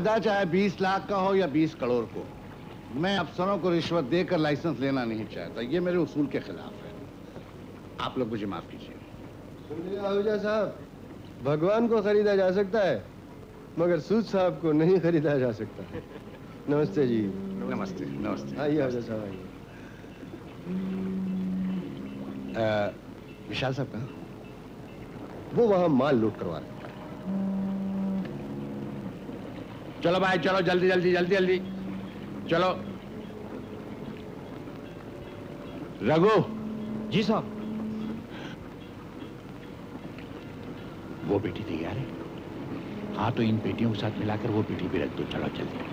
फायदा चाहे 20 लाख का हो या 20 करोड़ को, मैं अफसरों को रिश्वत देकर लाइसेंस लेना नहीं चाहता। ये मेरे उसूल के खिलाफ है। आप लोग मुझे माफ कीजिए। सुनिए आहूजा साहब, भगवान को खरीदा जा सकता है मगर सूद साहब को नहीं खरीदा जा सकता। नमस्ते जी। नमस्ते। नमस्ते। आइए आहूजा साहब, आइए। विशाल साहब कहाँ? वो वहाँ माल लूट करवा रहे हैं। चलो भाई चलो, जल्दी जल्दी जल्दी जल्दी चलो। रघु जी साहब, वो बेटी तैयार है? हाँ, तो इन बेटियों के साथ मिलाकर वो बेटी भी रख दो। चलो जल्दी।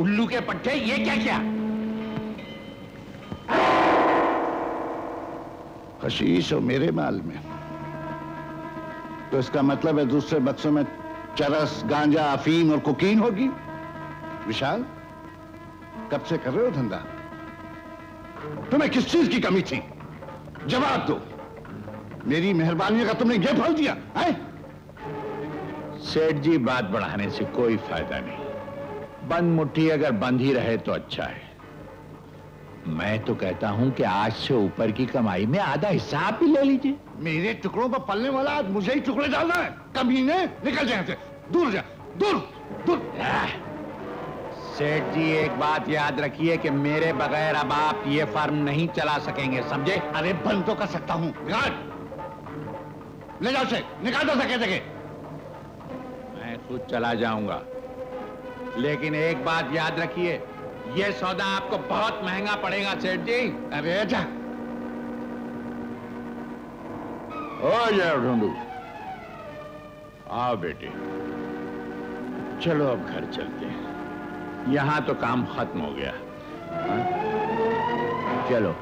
उल्लू के पट्टे, ये क्या क्या? हशीश हो मेरे माल में, तो इसका मतलब है दूसरे बक्सों में चरस, गांजा, अफीम और कोकीन होगी। विशाल, कब से कर रहे हो धंधा? तुम्हें किस चीज की कमी थी? जवाब दो। मेरी मेहरबानी का तुमने ये फल दिया है? सेठ जी, बात बढ़ाने से कोई फायदा नहीं। बंद मुट्ठी अगर बंद ही रहे तो अच्छा है। मैं तो कहता हूं कि आज से ऊपर की कमाई में आधा हिस्सा आप भी ले लीजिए। मेरे टुकड़ों पर पलने वाला आज मुझे ही टुकड़े डालना है? कमीने, निकल जाए से। दूर जा, दूर दूर। सेठ जी, एक बात याद रखिए कि मेरे बगैर अब आप ये फर्म नहीं चला सकेंगे, समझे? अरे बंद तो कर सकता हूँ। ले जाओ से, निकाल दो सके सके। मैं खुद चला जाऊंगा, लेकिन एक बात याद रखिए, यह सौदा आपको बहुत महंगा पड़ेगा सेठ जी। अरे जा। ओ यार ढूंढू, आओ बेटे, चलो अब घर चलते हैं। यहाँ तो काम खत्म हो गया। हाँ? चलो,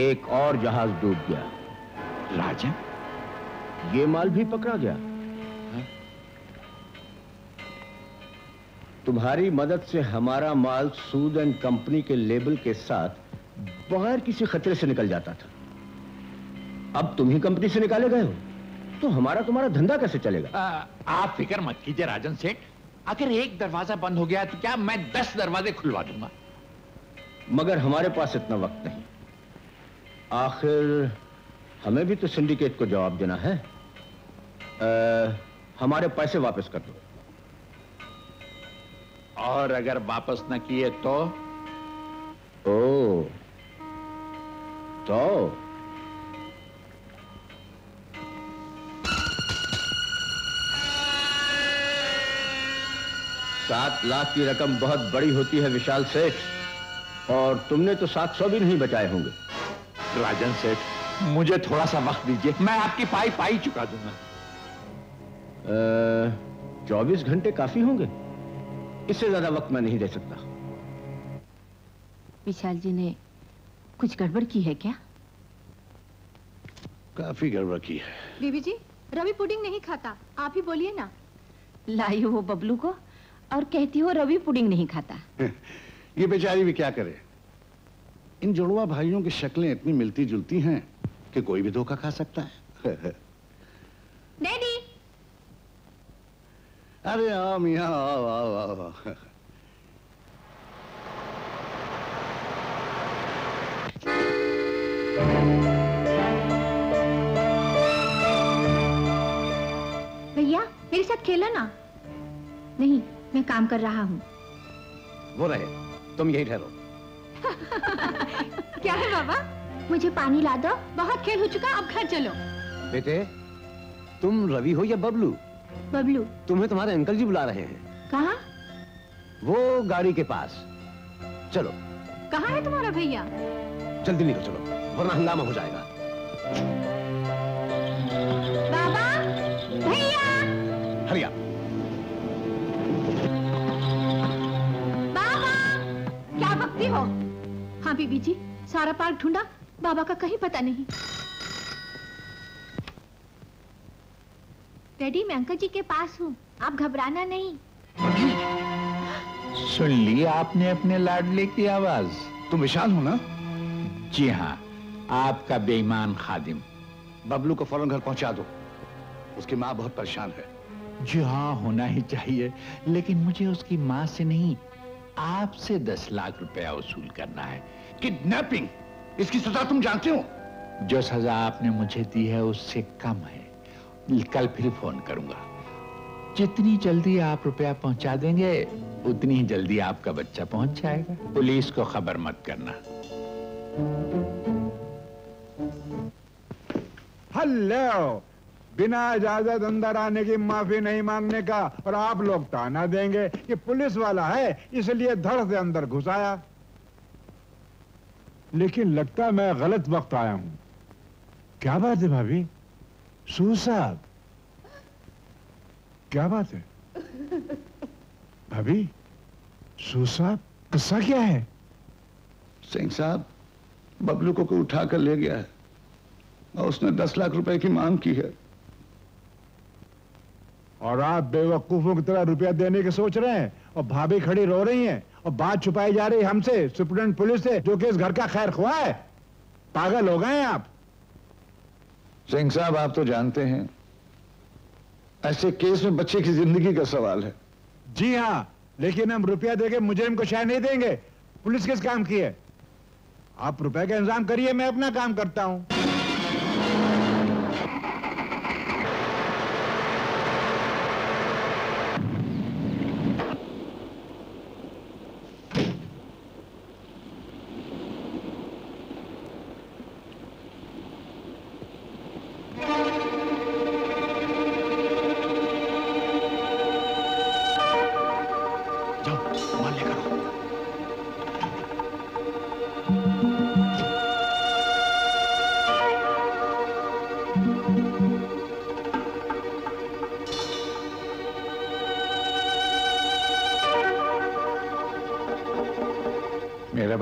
एक और जहाज डूब गया। राजा, ये माल भी पकड़ा गया। तुम्हारी मदद से हमारा माल सूद एंड कंपनी के लेबल के साथ बगैर किसी खतरे से निकल जाता था। अब तुम ही कंपनी से निकाले गए हो तो हमारा तुम्हारा धंधा कैसे चलेगा? आप फिक्र मत कीजिए राजन सेठ, अगर एक दरवाजा बंद हो गया तो क्या मैं 10 दरवाजे खुलवा दूंगा। मगर हमारे पास इतना वक्त नहीं। आखिर हमें भी तो सिंडिकेट को जवाब देना है। हमारे पैसे वापस कर दो। और अगर वापस न किए तो? ओ, तो $7 लाख की रकम बहुत बड़ी होती है विशाल सेठ, और तुमने तो 700 भी नहीं बचाए होंगे। राजन सेठ, मुझे थोड़ा सा वक्त दीजिए, मैं आपकी पाई चुका दूंगा। 24 घंटे काफी होंगे, इससे ज्यादा वक्त मैं नहीं दे सकता। विशाल जी ने कुछ गड़बड़ की है क्या? काफी गड़बड़ की है। बीबी जी, रवि पुडिंग नहीं खाता, आप ही बोलिए ना। लाई हो बबलू को और कहती हो रवि पुडिंग नहीं खाता। ये बेचारी भी क्या करे, इन जुड़वा भाइयों की शक्लें इतनी मिलती जुलती हैं कि कोई भी धोखा खा सकता है। डैडी। अरे आओ मियाँ, आओ आओ आओ। भैया, मेरे साथ खेलो ना। नहीं, मैं काम कर रहा हूँ। वो रहे, तुम यही ठहरो। क्या है बाबा, मुझे पानी ला दो, बहुत खेल हो चुका, अब घर चलो। बेटे, तुम रवि हो या बबलू? बबलू। तुम्हें तुम्हारे अंकल जी बुला रहे हैं। कहाँ? वो गाड़ी के पास। चलो। कहाँ है तुम्हारा भैया? जल्दी निकल चलो, वरना हंगामा हो जाएगा। बाबा, भैया। हरिया। हाँ बीबी जी, सारा पार्क ढूंढा, बाबा का कहीं पता नहीं। डैडी, मैं अंकल जी के पास हूँ, आप घबराना नहीं। सुन ली आपने अपने लाडले की आवाज? तुम विशाल हो ना? जी हाँ, आपका बेईमान खादिम। बबलू को फौरन घर पहुंचा दो, उसकी माँ बहुत परेशान है। जी हाँ, होना ही चाहिए, लेकिन मुझे उसकी माँ से नहीं, आपसे 10 लाख रुपया वसूल करना है। किडनैपिंग, इसकी सजा तुम जानते हो? जो सजा आपने मुझे दी है उससे कम है। कल फिर फोन करूंगा। जितनी जल्दी आप रुपया पहुंचा देंगे उतनी ही जल्दी आपका बच्चा पहुंच जाएगा। पुलिस को खबर मत करना। हेलो, बिना इजाजत अंदर आने की, माफी नहीं मांगने का, और आप लोग ताना देंगे कि पुलिस वाला है इसलिए धड़ से अंदर घुसाया। लेकिन लगता मैं गलत वक्त आया हूं। क्या बात है भाभी? सूज साहब, क्या बात है भाभी? सूज साहब, किस्सा क्या है? सिंह साहब, बबलू को कोई उठा कर ले गया है और उसने 10 लाख रुपए की मांग की है, और आप बेवकूफों की तरह रुपया देने के सोच रहे हैं। और भाभी खड़ी रो रही हैं और बात छुपाई जा रही है हमसे, सुपरिटेंडेंट पुलिस से, जो कि इस घर का खैर खुआ है। पागल हो गए आप। सिंह साहब, आप तो जानते हैं ऐसे केस में बच्चे की जिंदगी का सवाल है। जी हाँ, लेकिन हम रुपया देके मुजरिम को शायद नहीं देंगे। पुलिस किस काम की है? आप रुपए का इंतजाम करिए, मैं अपना काम करता हूँ।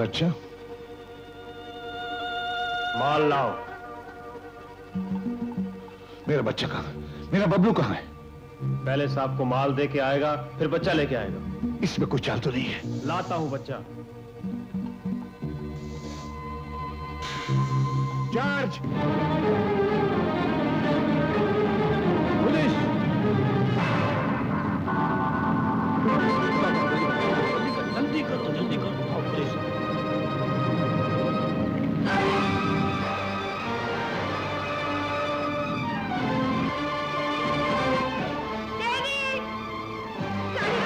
बच्चा, माल लाओ। मेरा बच्चा कहाँ है? मेरा बबलू कहाँ है? पहले साहब को माल दे के आएगा, फिर बच्चा लेके आएगा। इसमें कोई चाल तो नहीं है। लाता हूं बच्चा। चार्ज। पुलिस।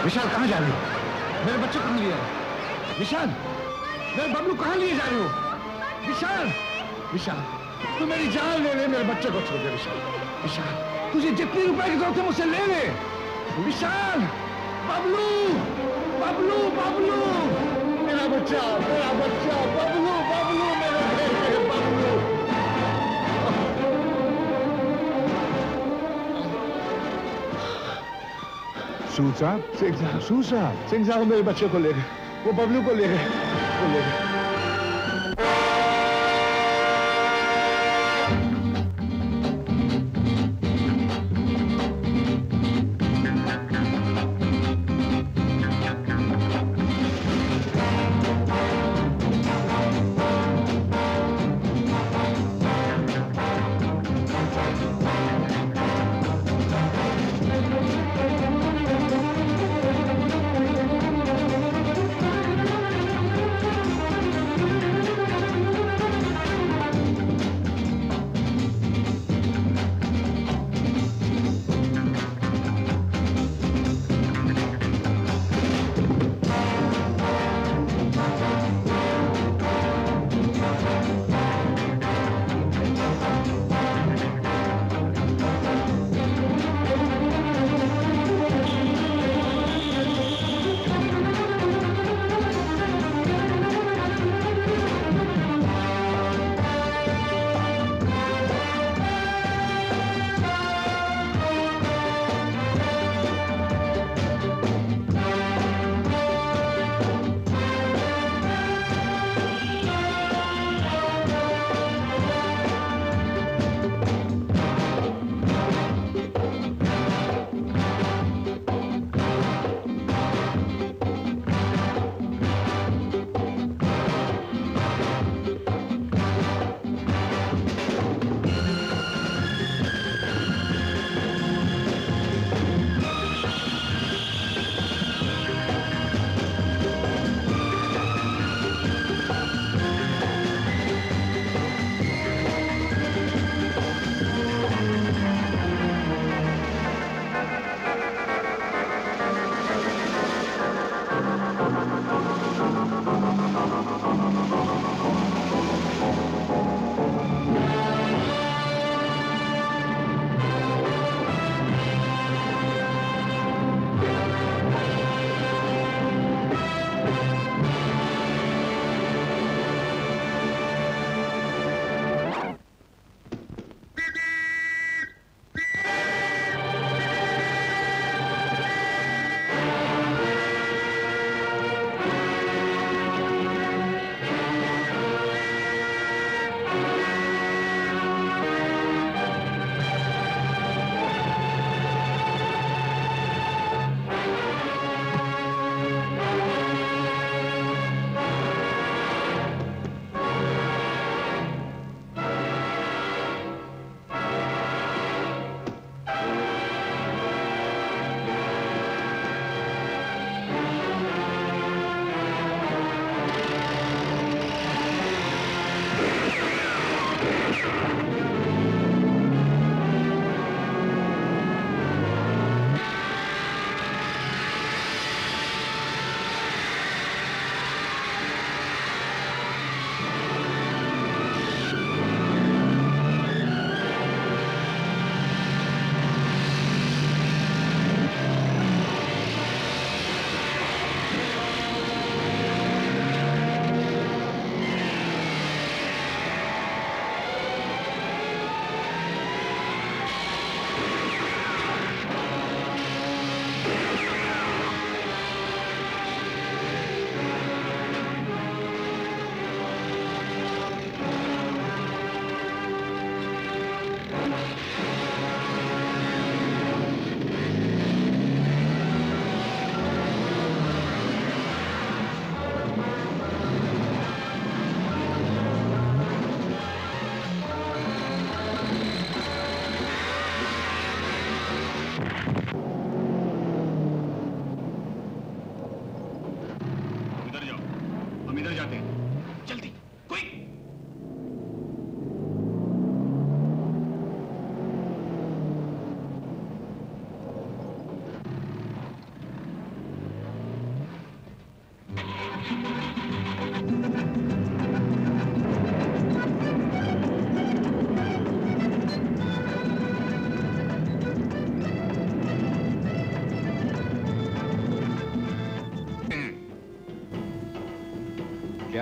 विशाल, कहाँ जा रहे हो? मेरे बच्चे कहाँ लिए जा रहे हो? विशाल, मेरे बबलू कहाँ लिए जा रहे हो? विशाल, विशाल, तू मेरी जान ले ले, मेरे बच्चे को छोड़ दे। विशाल, विशाल, तुझे जितने रुपए की जरूरत है मुझसे ले ले। विशाल, बबलू, बबलू, बबलू, मेरा बच्चा, मेरा बच्चा, बबलू, बबलू, मेरा बबलू। सूद साहब, सिंह साहब, सूद साहब, सिंह साहब मेरे बच्चे को ले गए, वो बबलू को ले गए, वो ले गए।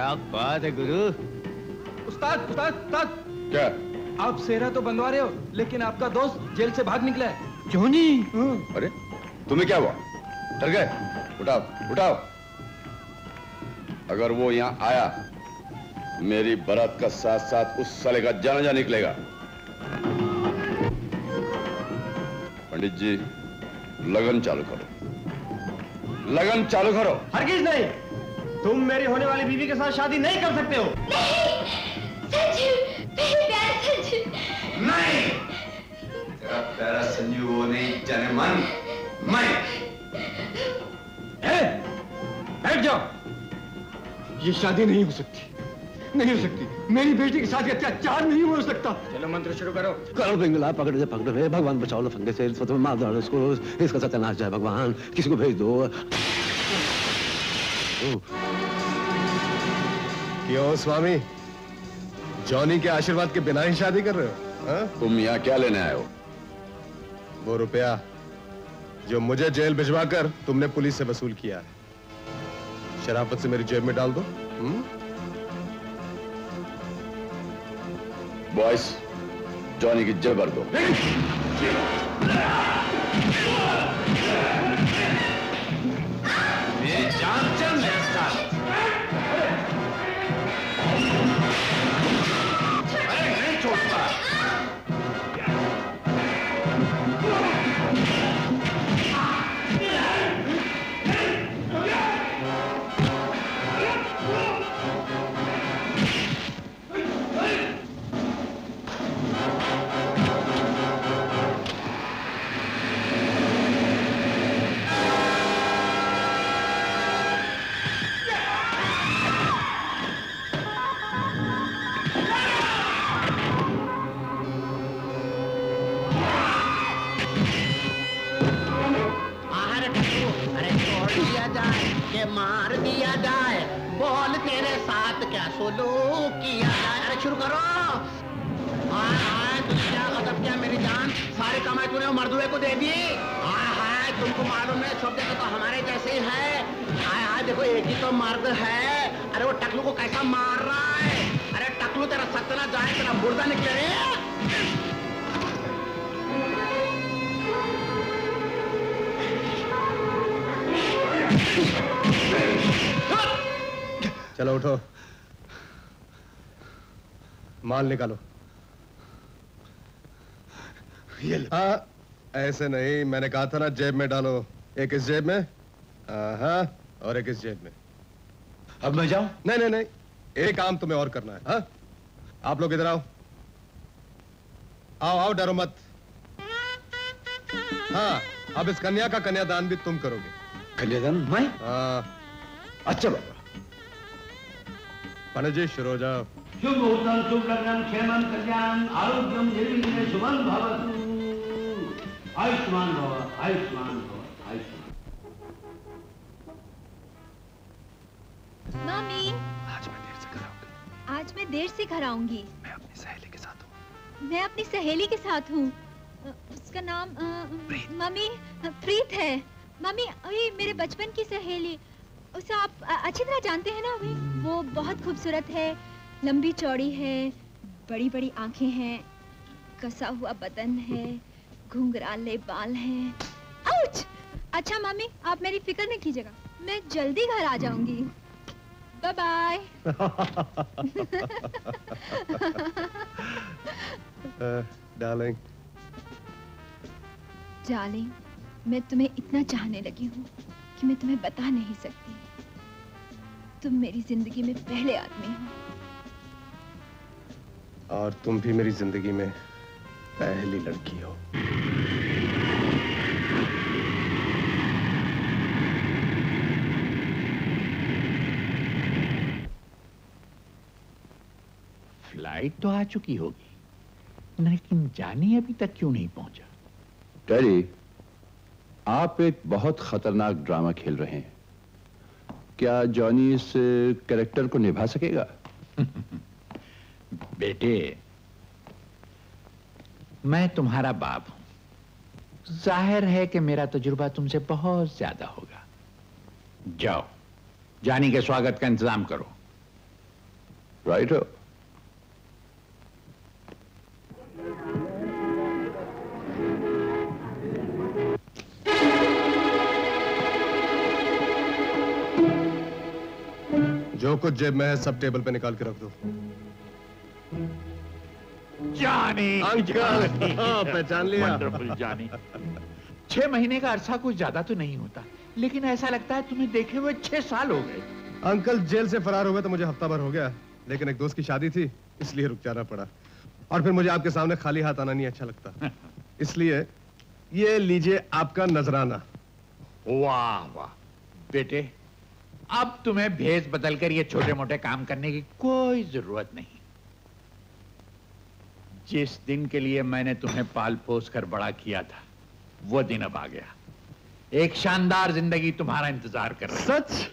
क्या बात है गुरु। उस्ताद उस्ताद उस्ताद, क्या आप सेहरा तो बनवा रहे हो, लेकिन आपका दोस्त जेल से भाग निकला है। जोनी, अरे तुम्हें क्या हुआ? डर गए? उठाओ उठाओ। अगर वो यहाँ आया, मेरी बरात का साथ साथ उस साले का जनाजा निकलेगा। पंडित जी, लगन चालू करो, लगन चालू करो। हरगिज नहीं, तुम मेरी होने वाली बीवी के साथ शादी नहीं कर सकते हो। नहीं, संजू, मेरी प्यारा संजू। नहीं, तेरा प्यारा संजू वो नहीं, जाने मन मैं। ए, बैठ जाओ। ये शादी नहीं हो सकती, नहीं हो सकती। मेरी बेटी के साथ अत्याचार नहीं हो सकता। चलो मंत्र शुरू करो। करो पिंगला, पकड़ से पकड़ो। हे भगवान, बचाओ लो फंदे से। मार दो इसको, इसका सत्यानाश जाए भगवान। किसी को भेज दो। क्यों स्वामी, जॉनी के आशीर्वाद के बिना ही शादी कर रहे हो? हा? तुम यहाँ क्या लेने आए हो? वो रुपया जो मुझे जेल भिजवा कर तुमने पुलिस से वसूल किया है, शराफत से मेरी जेब में डाल दो। बॉयस, जॉनी की जेब भर दो। मार दिया जाए, बोल तेरे साथ क्या सुलूक किया जाए। अरे शुरू करो। हाय हाय, तुम क्या गजब किया मेरी जान। सारे कमाई तूने मर्दुए को दे दी। हाय हाय, तुमको मालूम है सब जगह तो हमारे जैसे ही है। हाय हाय, देखो एक ही तो मर्द है। अरे वो टकलू को कैसा मार रहा है। अरे टकलू, तेरा सतना जाए, तेरा मुर्दा निकले रे। चलो उठो, माल निकालो। हाँ, ऐसे नहीं, मैंने कहा था ना जेब में डालो। एक इस जेब में, हाँ, और एक इस जेब में। अब मैं जाऊं? नहीं नहीं नहीं, एक काम तुम्हें और करना है। हाँ, आप लोग इधर आओ, आओ आओ, डरो मत। हाँ, अब इस कन्या का कन्यादान भी तुम करोगे। कल्याण मैं? अच्छा बाबा। पंडित जी शुरू हो जाओ। शुभ मुहूर्तम, शुभ लग्नम, क्षेमम कल्याणम, आरोग्यम दीर्घायु, शुभम भवतु। आयुष्मान भव, आयुष्मान भव, आयुष्मान। मम्मी, आज मैं देर से घर आऊंगी। आज मैं देर से घर आऊंगी। मैं अपनी सहेली के साथ हूँ। मैं अपनी सहेली के साथ हूँ। उसका नाम मम्मी प्रीत है। मम्मी, अरे मेरे बचपन की सहेली, उसे आप अच्छी तरह जानते हैं ना। अभी वो बहुत खूबसूरत है, लंबी चौड़ी है, बड़ी बड़ी आंखें हैं, कसा हुआ बदन है, घुंघराले बाल हैं। आउच! अच्छा मम्मी, आप मेरी फिक्र नहीं कीजिएगा, मैं जल्दी घर आ जाऊंगी। Bye bye. डार्लिंग, डार्लिंग, मैं तुम्हें इतना चाहने लगी हूँ कि मैं तुम्हें बता नहीं सकती। तुम मेरी जिंदगी में पहले आदमी हो, और तुम भी मेरी जिंदगी में पहली लड़की हो। फ्लाइट तो आ चुकी होगी, लेकिन जानी अभी तक क्यों नहीं पहुंचा? डैडी, आप एक बहुत खतरनाक ड्रामा खेल रहे हैं। क्या जॉनी इस कैरेक्टर को निभा सकेगा? बेटे, मैं तुम्हारा बाप हूं, जाहिर है कि मेरा तजुर्बा तुमसे बहुत ज्यादा होगा। जाओ, जॉनी के स्वागत का इंतजाम करो। राइट हो। जो कुछ जेब में है सब टेबल पे निकाल के रख दो। जानी अंकल पहचान लिया। वंडरफुल जानी। 6 महीने का अरसा कुछ ज्यादा तो नहीं होता, लेकिन ऐसा लगता है तुम्हें देखे हुए 6 साल हो गए। अंकल जेल से फरार हुए तो मुझे हफ्ता भर हो गया, लेकिन एक दोस्त की शादी थी इसलिए रुक जाना पड़ा, और फिर मुझे आपके सामने खाली हाथ आना नहीं अच्छा लगता, इसलिए ये लीजिए आपका नजराना। वाह वाह बेटे, अब तुम्हें भेष बदलकर ये छोटे मोटे काम करने की कोई जरूरत नहीं। जिस दिन के लिए मैंने तुम्हें पाल पोस कर बड़ा किया था वो दिन अब आ गया। एक शानदार जिंदगी तुम्हारा इंतजार कर रही। सच?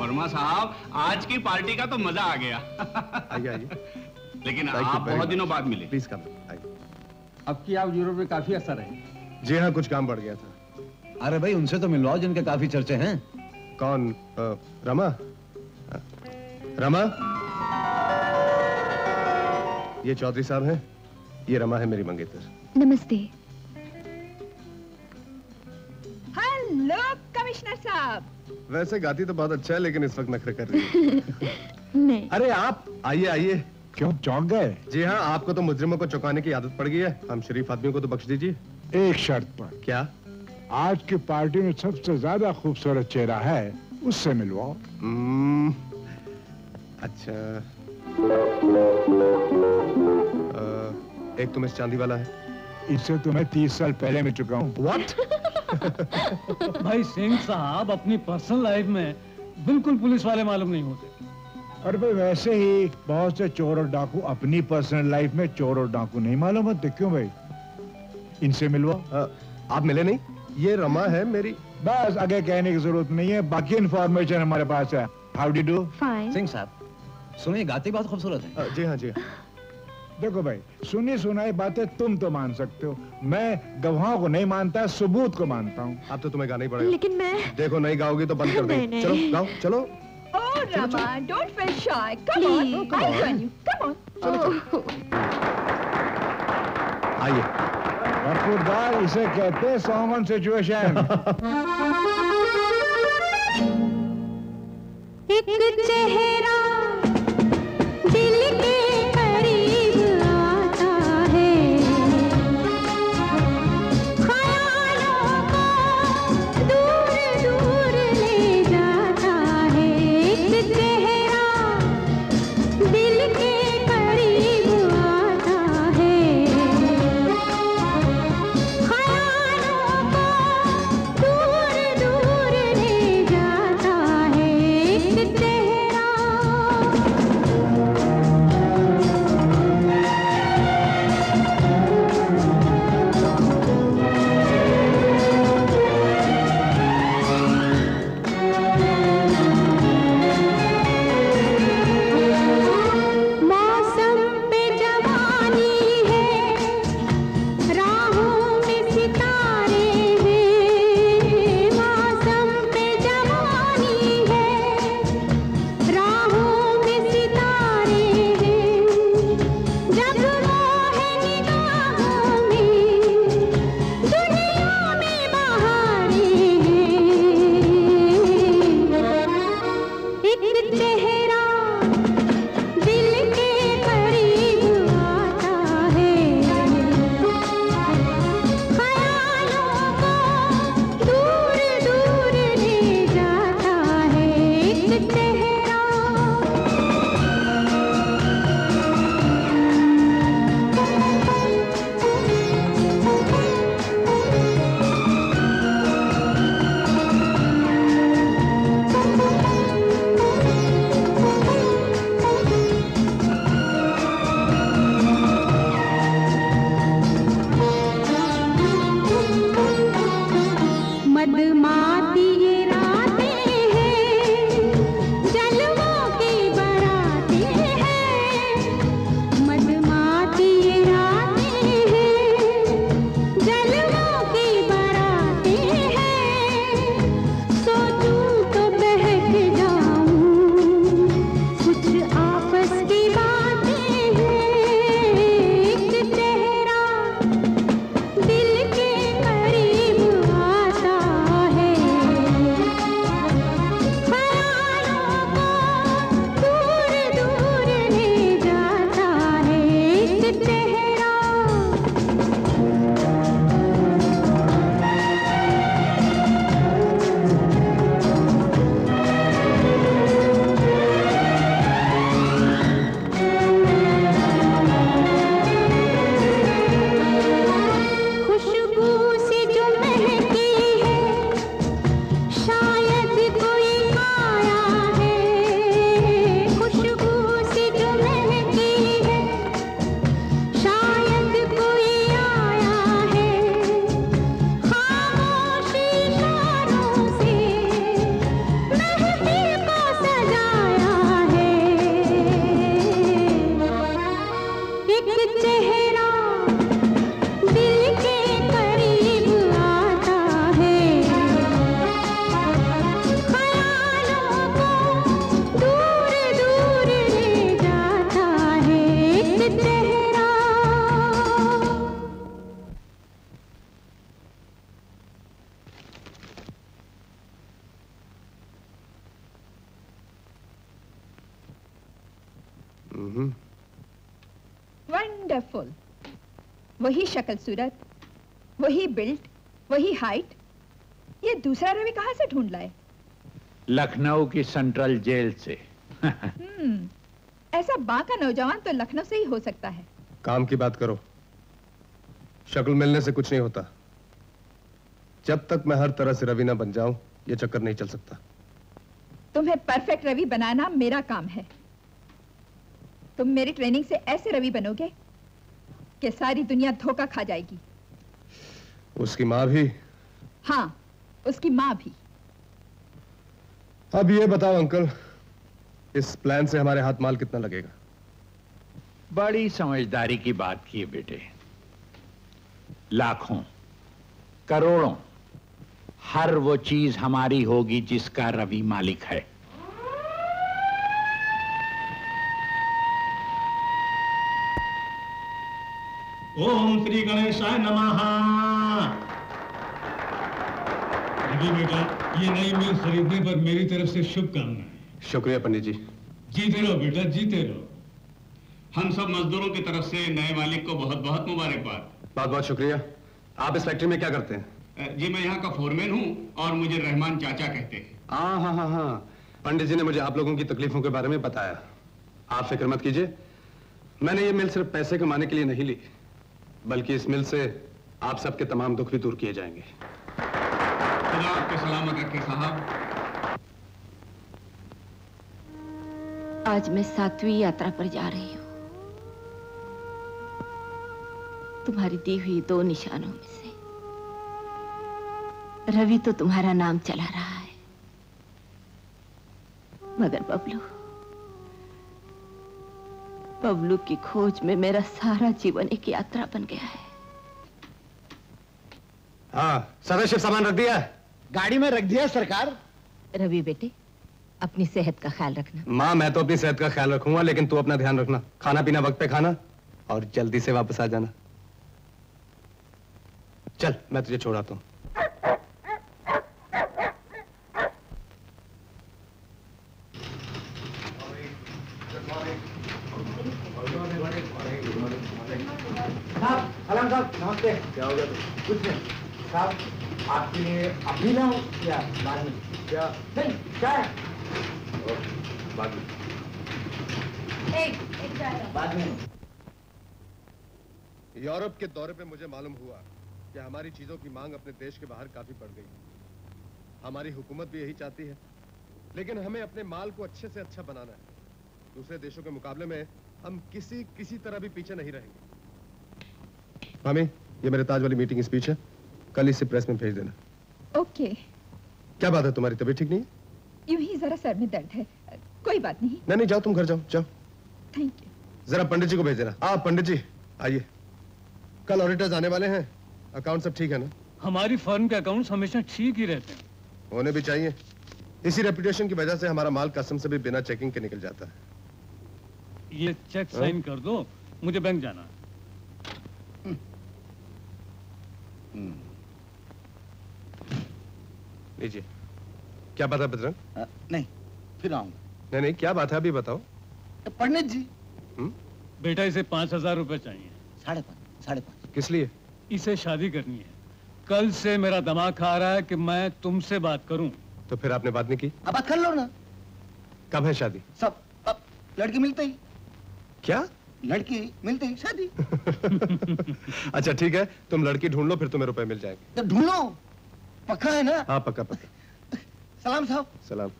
वर्मा साहब, आज की पार्टी का तो मजा आ गया। आइए। लेकिन आप बहुत दिनों बाद मिले। प्लीज कम आइए। अब की आप यूरोप में काफी असर है। जी हाँ, कुछ काम बढ़ गया था। अरे भाई उनसे तो मिलवाओ जिनके काफी चर्चे हैं। कौन? रमा? रमा, ये चौधरी साहब हैं, ये रमा है मेरी मंगेतर। नमस्ते। हेलो कमिश्नर साहब। वैसे गाती तो बहुत अच्छा है, लेकिन इस वक्त नखरे कर रही है। नहीं। अरे आप आइए आइए। क्यों चौंक गए? जी हाँ, आपको तो मुजरिमों को चौंकाने की आदत पड़ गई है, हम शरीफ आदमियों को तो बख्श दीजिए। एक शर्त पर। क्या? आज की पार्टी में सबसे ज्यादा खूबसूरत चेहरा है, उससे मिलवाओ। अच्छा। एक तो मिस चांदी वाला है। इससे तो मैं 30 साल पहले मिल चुका हूँ। व्हाट? भाई सिंह साहब अपनी पर्सनल लाइफ में बिल्कुल पुलिस वाले मालूम नहीं होते। अरे भाई वैसे ही बहुत से चोर और डाकू अपनी पर्सनल लाइफ में चोर और डाकू नहीं मालूम होते। क्यों भाई, इनसे मिलवाओ। आप मिले नहीं? ये रमा है मेरी। बस आगे कहने की जरूरत नहीं है, बाकी इन्फॉर्मेशन हमारे पास है। How do do? Fine. Singh साहब सुनिए, गाती बहुत खूबसूरत है। जी हाँ जी हाँ। देखो भाई, सुनी सुनाई बातें तुम तो मान सकते हो, मैं गवाहों को नहीं मानता, सबूत को मानता हूँ। अब तो तुम्हें गाना ही पड़ेगा। लेकिन मैं। देखो नहीं गाओगी तो बंद कर देंगे। चलो गाओ, चलो। Oh Rama, don't feel shy, come on, I join you, come on. चलो आइए। बरपुरदार इसे कहते हैं सॉमन सिचुएशन। एक चेहरा दिल के करीब आता है, ख्यालों को दूर दूर ले जाता है। एक चेहरा दिल के करीब आता है, ख्यालों को दूर दूर careful. वही शक्ल सूरत, वही बिल्ट, वही हाइट, ये दूसरा रवि कहाँ से ढूंढ लाए? लखनऊ की सेंट्रल जेल से। ऐसा बांका नौजवान तो लखनऊ से ही हो सकता है। काम की बात करो, शक्ल मिलने से कुछ नहीं होता। जब तक मैं हर तरह से रवि ना बन जाऊं, ये चक्कर नहीं चल सकता। तुम्हें परफेक्ट रवि बनाना मेरा काम है। तुम मेरी ट्रेनिंग से ऐसे रवि बनोगे कि सारी दुनिया धोखा खा जाएगी। उसकी माँ भी? हाँ, उसकी माँ भी। अब ये बताओ अंकल, इस प्लान से हमारे हाथ माल कितना लगेगा? बड़ी समझदारी की बात की है बेटे। लाखों, करोड़ों, हर वो चीज हमारी होगी जिसका रवि मालिक है। ओम श्री गणेशाय नमः। जी बेटा, ये नई मिल खरीदने पर मेरी तरफ से शुभकामनाएं। शुक्रिया पंडित जी। जीते रहो बेटा, जीते रहो। हम सब मजदूरों की तरफ से नए मालिक को बहुत बहुत मुबारकबाद। बहुत बहुत शुक्रिया। आप इस फैक्ट्री में क्या करते हैं? जी मैं यहाँ का फोरमैन हूँ और मुझे रहमान चाचा कहते हैं। हाँ, पंडित जी ने मुझे आप लोगों की तकलीफों के बारे में बताया। आप फिक्र मत कीजिए, मैंने ये मिल सिर्फ पैसे कमाने के लिए नहीं ली, बल्कि इस मिल से आप सबके तमाम दुख भी दूर किए जाएंगे। खुदा आपके सलामत रखे साहब। आज मैं 7वीं यात्रा पर जा रही हूँ। तुम्हारी दी हुई 2 निशानों में से रवि तो तुम्हारा नाम चला रहा है, मगर बबलू की खोज में मेरा सारा जीवन एक यात्रा बन गया है। हाँ, सदाशिव सामान रख दिया? गाड़ी में रख दिया सरकार। रवि बेटे, अपनी सेहत का ख्याल रखना। माँ, मैं तो अपनी सेहत का ख्याल रखूंगा, लेकिन तू अपना ध्यान रखना। खाना पीना वक्त पे खाना और जल्दी से वापस आ जाना। चल, मैं तुझे छोड़ाता हूँ। नमस्ते। क्या हो गया? कुछ नहीं साहब, आपके लिए अभी ना हो क्या? बाद में। क्या नहीं, क्या है? बाद में। एक बाद में। यूरोप के दौरे पे मुझे मालूम हुआ कि हमारी चीजों की मांग अपने देश के बाहर काफी बढ़ गई। हमारी हुकूमत भी यही चाहती है, लेकिन हमें अपने माल को अच्छे से अच्छा बनाना है। दूसरे देशों के मुकाबले में हम किसी तरह भी पीछे नहीं रहेंगे। मामी, ये मेरे ताज वाली मीटिंग स्पीच है, कल इसे प्रेस में भेज देना। ओके। क्या बात है, तुम्हारी तबीयत ठीक नहीं है? यूं ही जरा सर में दर्द है। कोई बात नहीं। नहीं, जाओ तुम घर जाओ, जाओ। Thank you. जरा पंडित जी को भेज देना। आप पंडित जी आइए, कल ऑडिटर्स आने वाले हैं। अकाउंट सब ठीक है ना? हमारी फर्म के अकाउंट्स हमेशा ठीक ही रहते हैं। होने भी चाहिए। इसी रेपुटेशन की वजह से हमारा माल कस्टम से भी बिना चेकिंग के निकल जाता है। ये चेक साइन कर दो, मुझे बैंक जाना है। लीजिए। क्या बात है बजरंग? नहीं, फिर आऊंगा। नहीं, क्या बात है, अभी बताओ। पंडित जी। बेटा, इसे 5,000 रुपए चाहिए। 5,500। किस लिए? इसे शादी करनी है। कल से मेरा दिमाग खा रहा है कि मैं तुमसे बात करूं। तो फिर आपने बात नहीं की? अब बात कर लो ना। कब है शादी? सब अब लड़की मिलते ही। क्या? लड़की मिलते ही शादी। अच्छा ठीक है, तुम लड़की ढूंढ लो, फिर तुम्हें रुपए मिल जाएंगे। तो ढूंढो, पक्का है ना? हाँ पक्का पक्का। सलाम साहब। सलाम।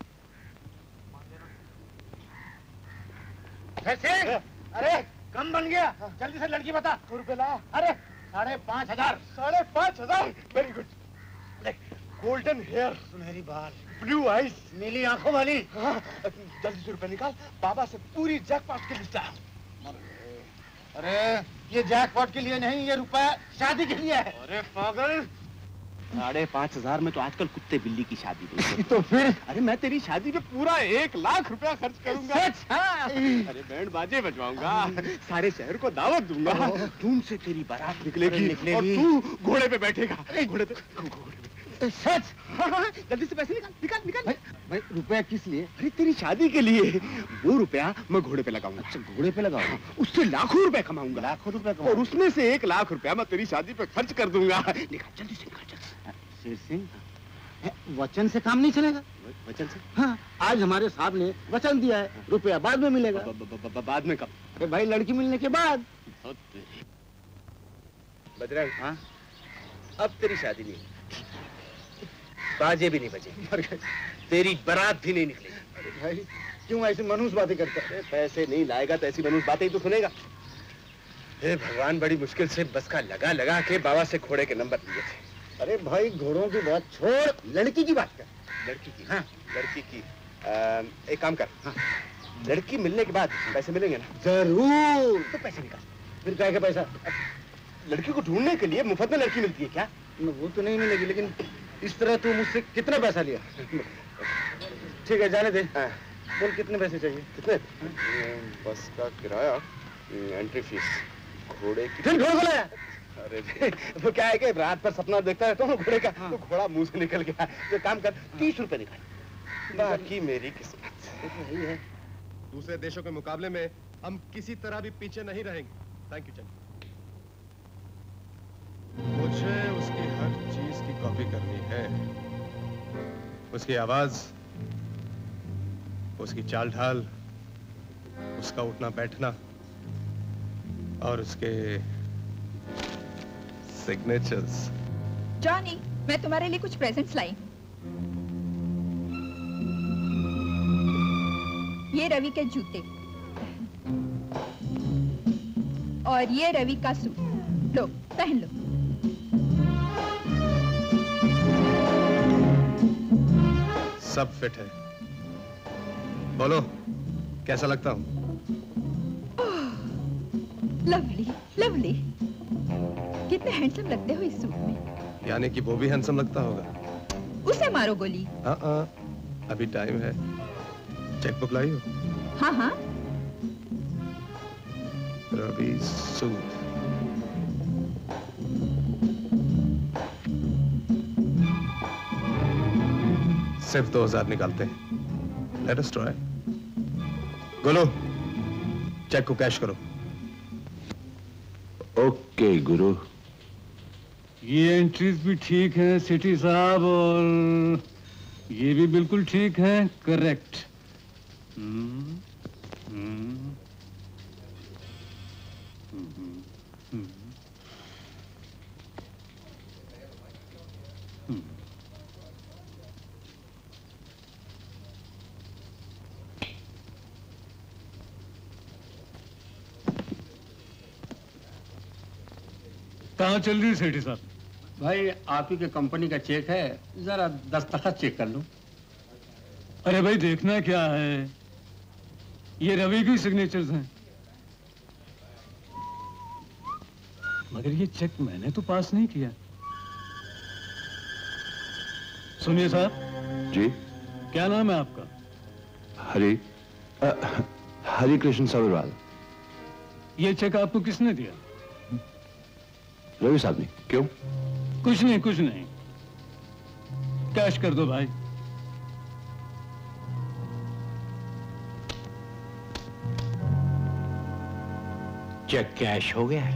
अरे कम बन गया, जल्दी से लड़की बता। रुपए ला। अरे 5,500। 5,500। Very good. गोल्डन हेयर, सुनहरी बाल, ब्लू आईज, नीली आंखों वाली। जल्दी से रुपए निकाल, बाबा से पूरी जैकपॉट की लिस्ट है। अरे ये जैकपॉट के लिए नहीं, ये रुपए शादी के लिए है। अरे पागल, 5,500 में तो आजकल कुत्ते बिल्ली की शादी होती है। तो फिर? अरे मैं तेरी शादी पे पूरा 1,00,000 रुपया खर्च करूंगा। हाँ। अरे बैंड बाजे बजवाऊंगा, सारे शहर को दावत दूंगा। धूम से तेरी बारात निकलेगी और तू घोड़े पे बैठेगा। घोड़े पे। सच? हाँ, जल्दी से पैसे निकाल निकाल निकाल। भाई रुपया किस लिए? अरे तेरी शादी के लिए। वो रुपया मैं घोड़े पे लगाऊंगा। अच्छा घोड़े पे लगाऊंगा? उससे लाखों रुपए कमाऊंगा। लाखों रुपए कमाऊंगा और उसमें से 1 लाख रुपया मैं तेरी शादी पे खर्च कर दूंगा। निकाल जल्दी से निकाल। शेर सिंह वचन से काम नहीं चलेगा। वचन से? हाँ, आज हमारे साहब ने वचन दिया है, रुपया बाद में मिलेगा। बाद में कब? अरे भाई लड़की मिलने के बाद। बजरंग हाँ अब तेरी शादी नहीं, बाजे भी नहीं बजे, तेरी बारात भी नहीं निकलेगी। अरे भाई क्यों ऐसी मनहूस बातें करता है? पैसे नहीं लाएगा तो ऐसी मनहूस बातें ही तो सुनेगा। हे भगवान, बड़ी मुश्किल से बस का लगा लगा के बाबा से घोड़े के नंबर लिए थे। अरे भाई घोड़ों की बात छोड़, लड़की की बात कर। लड़की की? हाँ लड़की की। एक काम कर, हाँ लड़की मिलने के बाद पैसे मिलेंगे ना? जरूर। तो पैसे निकाल। फिर क्या पैसा? लड़की को ढूंढने के लिए मुफ्त में लड़की मिलती है क्या? वो तो नहीं मिलेगी, लेकिन इस तरह तू मुझसे कितना पैसा लिया? ठीक है जाने दे। बोल कितने पैसे चाहिए? कितने? बस का किराया, एंट्री फीस, घोड़े की। फिर घोड़े को लाया? अरे वो क्या है कि रात पर सपना देखता रहता हूँ घोड़े का, तो घोड़ा मुंह से निकल गया। तो काम कर, 30 रुपए निकाल, बाकी मेरी किस्मत है। दूसरे देशों के मुकाबले में हम किसी तरह भी पीछे नहीं रहेंगे। Thank you. चलिए मुझे उसकी हर चीज की कॉपी करनी है, उसकी आवाज, उसकी चाल ढाल, उसका उठना बैठना और उसके सिग्नेचर्स। जॉनी, मैं तुम्हारे लिए कुछ प्रेजेंट्स लाई। ये रवि के जूते और ये रवि का सूट, लो पहन लो। सब फिट है। बोलो कैसा लगता हूँ? लवली लवली, कितने हैंडसम लगते हो इस सूट में। यानी कि वो भी हैंडसम लगता होगा। उसे मारो गोली। अभी टाइम है। चेकबुक लाई हो? हाँ हाँ। रवि सूद। सिर्फ 2000 निकालते हैं। Let us try. Golu cheque को कैश करो। ओके गुरु। ये एंट्रीज भी ठीक है सिटी साहब, और ये भी बिल्कुल ठीक है। करेक्ट। कहाँ चल रही है सेठी साहब? भाई आप ही के कंपनी का चेक है, जरा दस्तखत चेक कर लो। अरे भाई देखना क्या है, ये रवि की सिग्नेचर्स हैं। मगर ये चेक मैंने तो पास नहीं किया। सुनिए साहब। जी क्या नाम है आपका? हरि कृष्ण सावरवाल। ये चेक आपको किसने दिया? रवि साहब ने। क्यों? कुछ नहीं कुछ नहीं, कैश कर दो भाई। चेक कैश हो गया।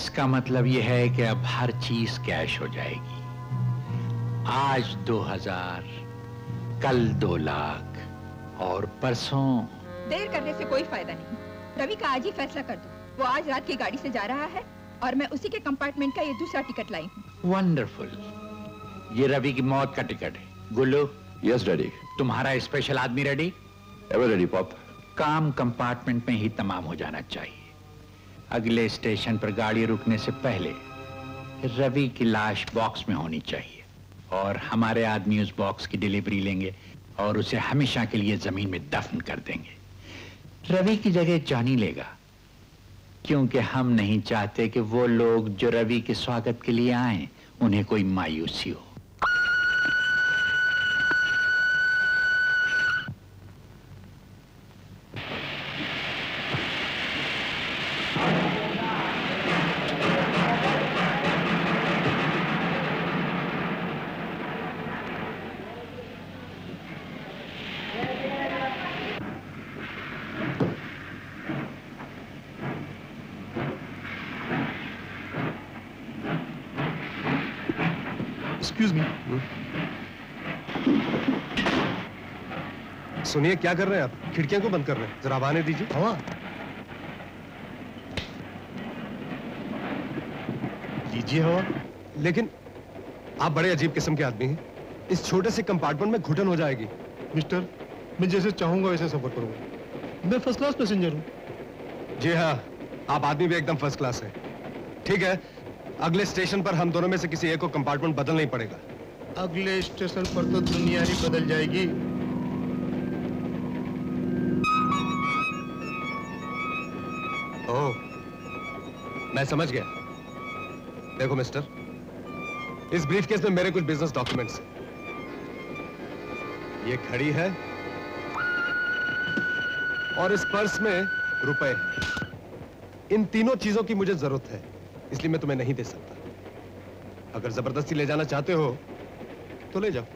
इसका मतलब यह है कि अब हर चीज कैश हो जाएगी। आज 2000, कल 2 लाख और परसों। देर करने से कोई फायदा नहीं। रवि का आज ही फैसला कर दो। वो आज रात की गाड़ी से जा रहा है और मैं उसी के कंपार्टमेंट का ये दूसरा टिकट लाई हूँ। वंडरफुल। ये रवि की मौत का टिकट है। गुल्लू। Yes daddy. तुम्हारा स्पेशल आदमी रेडी? Ever ready pop. काम कंपार्टमेंट में ही तमाम हो जाना चाहिए। अगले स्टेशन पर गाड़ी रुकने से पहले रवि की लाश बॉक्स में होनी चाहिए और हमारे आदमी उस बॉक्स की डिलीवरी लेंगे और उसे हमेशा के लिए जमीन में दफन कर देंगे। रवि की जगह जॉनी लेगा, क्योंकि हम नहीं चाहते कि वो लोग जो रवि के स्वागत के लिए आए उन्हें कोई मायूसी हो। Excuse me. सुनिए, क्या कर रहे हैं आप? खिड़कियां को बंद कर रहे हैं, जरा आने दीजिए हवा। लीजिए हवा। लेकिन आप बड़े अजीब किस्म के आदमी हैं। इस छोटे से कंपार्टमेंट में घुटन हो जाएगी। मिस्टर, मैं जैसे चाहूंगा वैसे सफर करूंगा। मैं फर्स्ट क्लास पैसेंजर हूं। जी हाँ, आप आदमी भी एकदम फर्स्ट क्लास है। ठीक है, अगले स्टेशन पर हम दोनों में से किसी एक को कंपार्टमेंट बदलना ही पड़ेगा। अगले स्टेशन पर तो दुनिया ही बदल जाएगी। ओह, मैं समझ गया। देखो मिस्टर, इस ब्रीफकेस में मेरे कुछ बिजनेस डॉक्यूमेंट्स हैं। ये घड़ी है और इस पर्स में रुपए हैं। इन तीनों चीजों की मुझे जरूरत है, इसलिए मैं तुम्हें नहीं दे सकता। अगर जबरदस्ती ले जाना चाहते हो तो ले जाओ।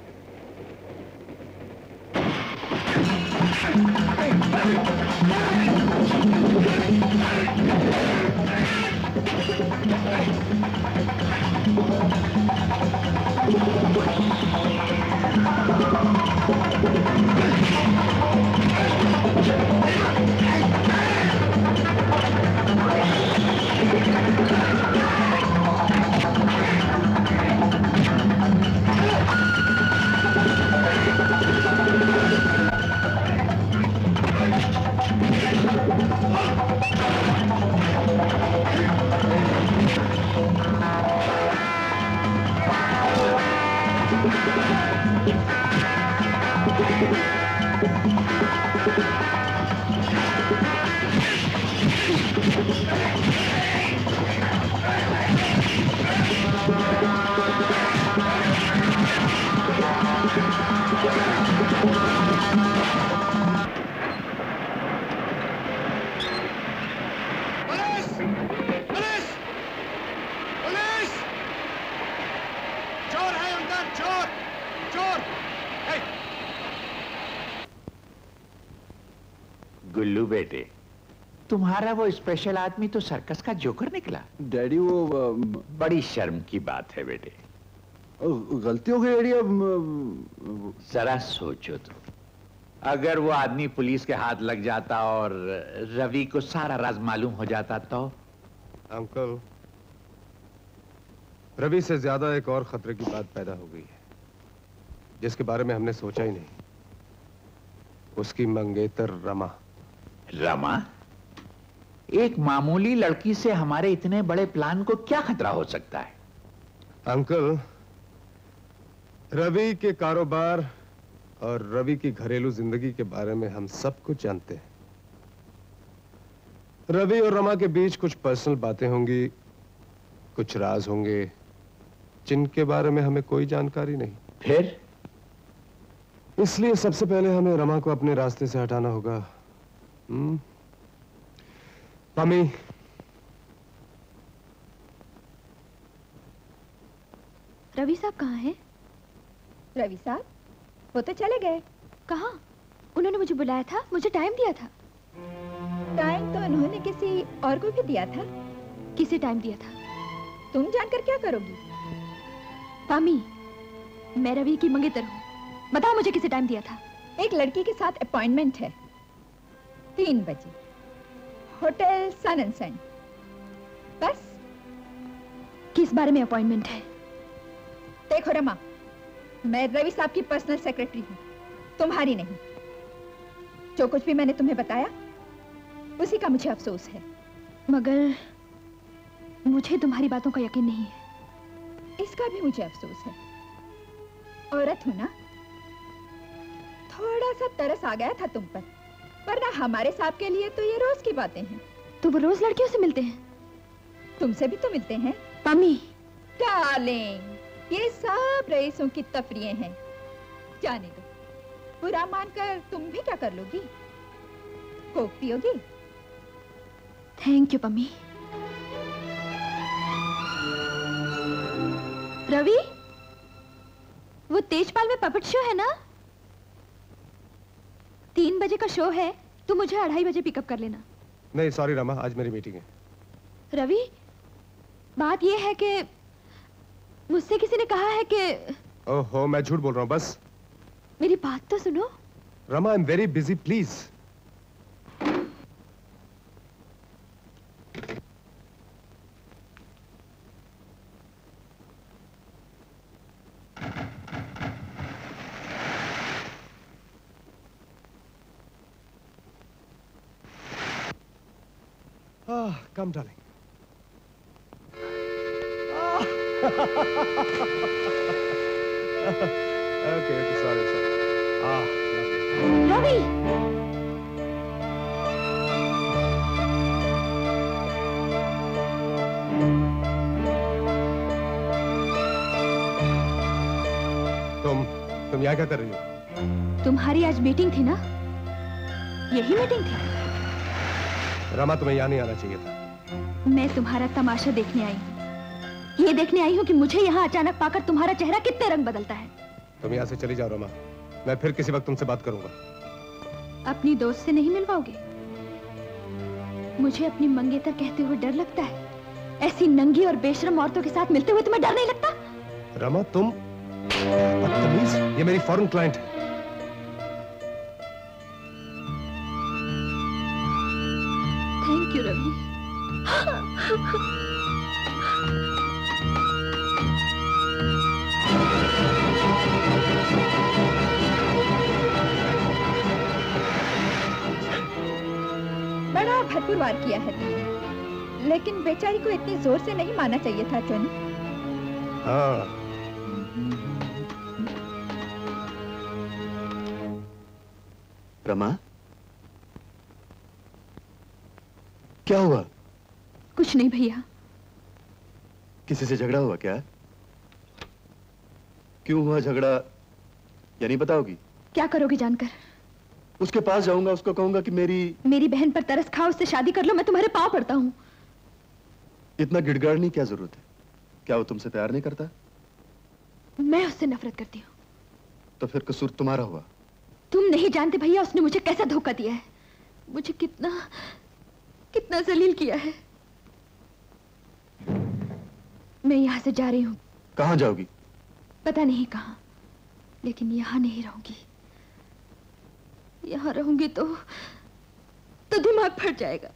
बेटे, तुम्हारा वो स्पेशल आदमी तो सर्कस का जोकर निकला। डैडी, वो बड़ी शर्म की बात है बेटे। गलती हो गई डैडी। अब जरा सोचो तो, अगर वो आदमी पुलिस के हाथ लग जाता और रवि को सारा राज मालूम हो जाता तो? अंकल, रवि से ज्यादा एक और खतरे की बात पैदा हो गई है, जिसके बारे में हमने सोचा ही नहीं। उसकी मंगेतर रमा। रमा? एक मामूली लड़की से हमारे इतने बड़े प्लान को क्या खतरा हो सकता है? अंकल, रवि के कारोबार और रवि की घरेलू जिंदगी के बारे में हम सब कुछ जानते हैं। रवि और रमा के बीच कुछ पर्सनल बातें होंगी, कुछ राज होंगे, जिनके बारे में हमें कोई जानकारी नहीं। फिर? इसलिए सबसे पहले हमें रमा को अपने रास्ते से हटाना होगा। मम्मी, रवि साहब कहाँ हैं? रवि साहब? वो तो चले गए। कहाँ? उन्होंने मुझे बुलाया था, मुझे टाइम दिया था। टाइम तो उन्होंने किसी और को भी दिया था। किसे टाइम दिया था? तुम जानकर क्या करोगी? मम्मी, मैं रवि की मंगेतर हूँ। बताओ मुझे किसे टाइम दिया था? एक लड़की के साथ अपॉइंटमेंट है, 3 बजे, होटल सन एंड सैंड। बस। किस बारे में अपॉइंटमेंट है? देखो रमा, मैं रवि साहब की पर्सनल सेक्रेटरी हूँ, तुम्हारी नहीं। जो कुछ भी मैंने तुम्हें बताया, उसी का मुझे अफसोस है। मगर मुझे तुम्हारी बातों का यकीन नहीं है। इसका भी मुझे अफसोस है। औरत हो ना, थोड़ा सा तरस आ गया था तुम पर, वरना हमारे साहब के लिए तो ये रोज की बातें हैं। तो वो रोज लड़कियों से मिलते हैं? तुमसे भी तो मिलते हैं। मम्मी। डार्लिंग, ये सब रईसों की तफरीहें हैं। जाने दो, बुरा मानकर तुम भी क्या कर लोगी? कोक पियोगी? Thank you mummy. रवि, वो तेजपाल में पपेट शो है ना? 3 बजे का शो है, तो मुझे 2:30 बजे पिकअप कर लेना। नहीं सॉरी रमा, आज मेरी मीटिंग है। रवि, बात यह है कि मुझसे किसी ने कहा है कि ओहो मैं झूठ बोल रहा हूँ। बस मेरी बात तो सुनो। Rama I am very busy please. Come, darling. Okay, okay, sorry, sorry. Ravi! तुम यहाँ क्या कर रही हो? तुम्हारी आज मीटिंग थी ना? यही मीटिंग थी। रमा तुम्हें यहाँ नहीं आना चाहिए था। मैं तुम्हारा तमाशा देखने आई। ये देखने आई हूँ कि मुझे यहाँ अचानक पाकर तुम्हारा चेहरा कितने रंग बदलता है। तुम यहाँ से चली जाओ रमा। मैं फिर किसी वक्त तुमसे बात करूँगा। अपनी दोस्त से नहीं मिलवाओगे? मुझे अपनी मंगेतर कहते हुए डर लगता है। ऐसी नंगी और बेशरम औरतों के साथ मिलते हुए तुम्हें डर नहीं लगता? रमा तुम बदतमीज, ये मेरी फॉरेन क्लाइंट है। Thank you Ravi. बड़ा भरपूर वार किया है, लेकिन बेचारी को इतने जोर से नहीं मारना चाहिए था चोनी। हाँ। रमा क्या हुआ? कुछ नहीं भैया। किसी से झगड़ा हुआ क्या? क्यों हुआ झगड़ा या नहीं बताओगी? क्या करोगी जानकर? उसके पास जाऊंगा, उसको कहूंगा कि मेरी बहन पर तरस खाओ, उससे शादी कर लो, मैं तुम्हारे पांव पड़ता हूँ। इतना गिड़गड़ाने की क्या जरूरत है? क्या वो तुमसे प्यार नहीं करता? मैं उससे नफरत करती हूँ। तो फिर कसूर तुम्हारा हुआ? तुम नहीं जानते भैया उसने मुझे कैसा धोखा दिया है, मुझे कितना कितना जलील किया है। मैं यहाँ से जा रही हूँ। कहाँ जाओगी? पता नहीं कहाँ, लेकिन यहाँ नहीं रहूंगी। यहाँ रहूंगी तो दिमाग फट जाएगा।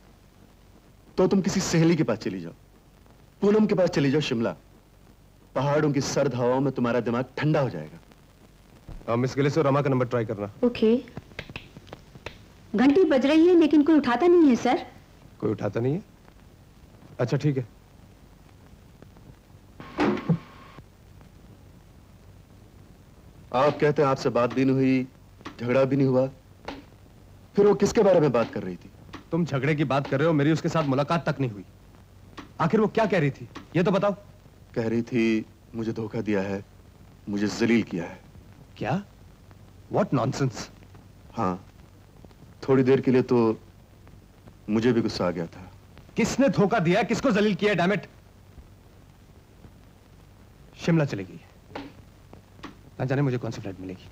तो तुम किसी सहेली के पास चली जाओ, पूनम के पास चली जाओ शिमला। पहाड़ों की सर्द हवाओं में तुम्हारा दिमाग ठंडा हो जाएगा। मिस गिले से रमा का नंबर ट्राई करना। ओके। घंटी बज रही है लेकिन कोई उठाता नहीं है सर। कोई उठाता नहीं है? अच्छा ठीक है। आप कहते हैं आपसे बात भी नहीं हुई, झगड़ा भी नहीं हुआ, फिर वो किसके बारे में बात कर रही थी? तुम झगड़े की बात कर रहे हो, मेरी उसके साथ मुलाकात तक नहीं हुई। आखिर वो क्या कह रही थी ये तो बताओ। कह रही थी मुझे धोखा दिया है, मुझे जलील किया है। क्या? What nonsense. हाँ, थोड़ी देर के लिए तो मुझे भी गुस्सा आ गया था। किसने धोखा दिया है, किसको जलील किया है? डैमिट। शिमला चली गई, ना जाने मुझे कौन सी फ्लाइट मिलेगी।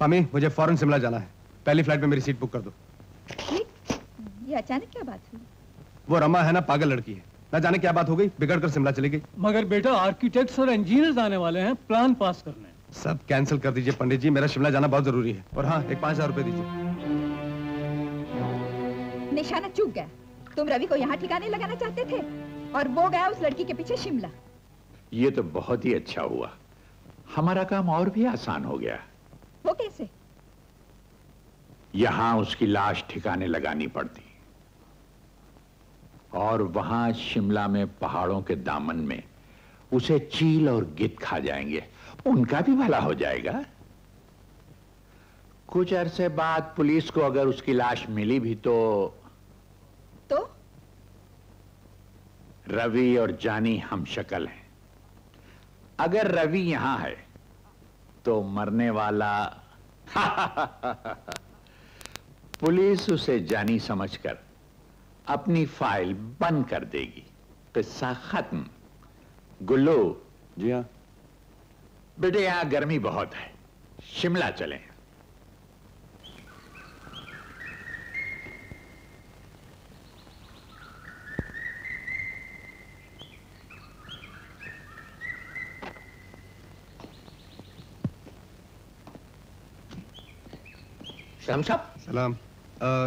पामी मुझे फौरन शिमला जाना है, पहली फ्लाइट में मेरी सीट बुक कर दो। ये अचानक क्या बात हुई? वो रमा है ना, पागल लड़की है, ना जाने क्या बात हो गई, बिगड़ कर शिमला चली गई। मगर बेटा आर्किटेक्ट्स और इंजीनियर्स आने वाले हैं प्लान पास करने। सब कैंसिल कर दीजिए पंडित जी, मेरा शिमला जाना बहुत जरूरी है। और हाँ, एक 5000 रुपए दीजिए। निशाना चूक गया, तुम रवि को यहाँ ठिकाने लगाना चाहते थे और वो गया उस लड़की के पीछे शिमला। ये तो बहुत ही अच्छा हुआ, हमारा काम और भी आसान हो गया। वो कैसे? यहां उसकी लाश ठिकाने लगानी पड़ती और वहां शिमला में पहाड़ों के दामन में उसे चील और गिद्ध खा जाएंगे, उनका भी भला हो जाएगा। कुछ अरसे बाद पुलिस को अगर उसकी लाश मिली भी तो? रवि और जानी हमशक्ल हैं। अगर रवि यहां है तो मरने वाला पुलिस उसे जानी समझकर अपनी फाइल बंद कर देगी। किस्सा खत्म। गुल्लू। जी हाँ बेटे, यहां गर्मी बहुत है, शिमला चलें। शाम साहब सलाम।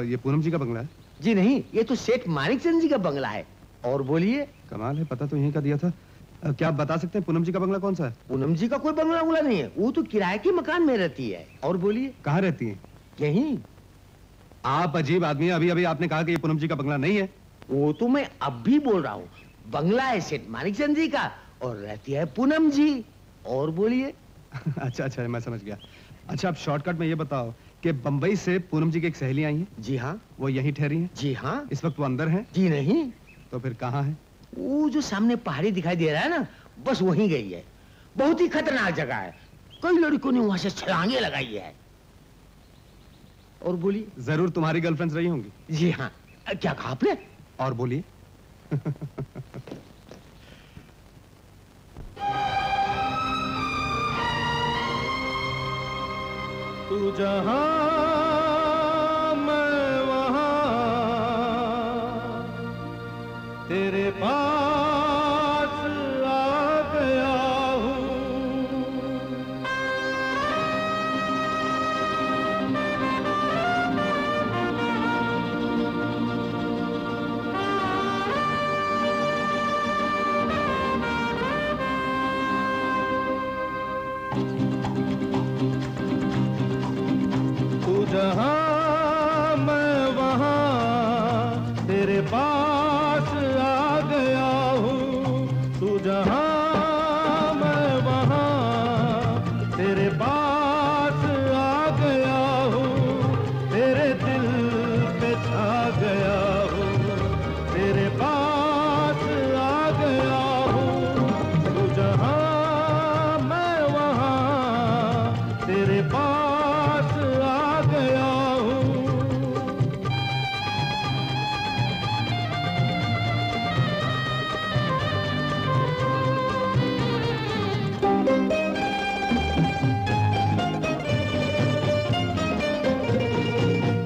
ये पूनम जी का बंगला है? जी नहीं, ये तो सेठ मानिक चंद जी का बंगला है। और बोलिए। कमाल है, पता तो यहीं का दिया था। क्या आप बता सकते हैं पूनम जी का बंगला कौन सा है? पूनम जी का कोई बंगला बुला नहीं है, वो तो किराए के मकान में रहती है। और बोलिए। कहाँ रहती है? यहीं। आप अजीब आदमी हैं, अभी अभी आपने कहा कि ये पूनम जी का बंगला नहीं है। वो तो मैं अब भी बोल रहा हूँ, बंगला है सेठ मानिक चंद जी का और रहती है पूनम जी। और बोलिए। अच्छा अच्छा, मैं समझ गया। अच्छा आप शॉर्टकट में ये बताओ कि बम्बई से पूनम जी की एक सहेली आई है? जी हाँ। वो यहीं ठहरी है? जी हाँ। इस वक्त वो अंदर है? जी नहीं। तो फिर कहाँ है? वो जो सामने पहाड़ी दिखाई दे रहा है ना, बस वहीं गई है। बहुत ही खतरनाक जगह है, कई लड़कों ने वहां से छलांगे लगाई है। और बोलिए। जरूर तुम्हारी गर्लफ्रेंड्स रही होंगी। जी हाँ। क्या कहा आपने? और बोलिए। तू जहाँ मैं वहाँ, तेरे पास आ गया हूँ। तू जहाँ मैं वहाँ, तेरे पास आ गया हूँ। तू जहाँ मैं वहाँ, तेरे पास आ गया हूँ। तेरे दिल पे छा गया हूँ, तेरे पास आ गया हूँ। तू जहाँ मैं वहाँ, तेरे पास आ गया हूँ। तू भागे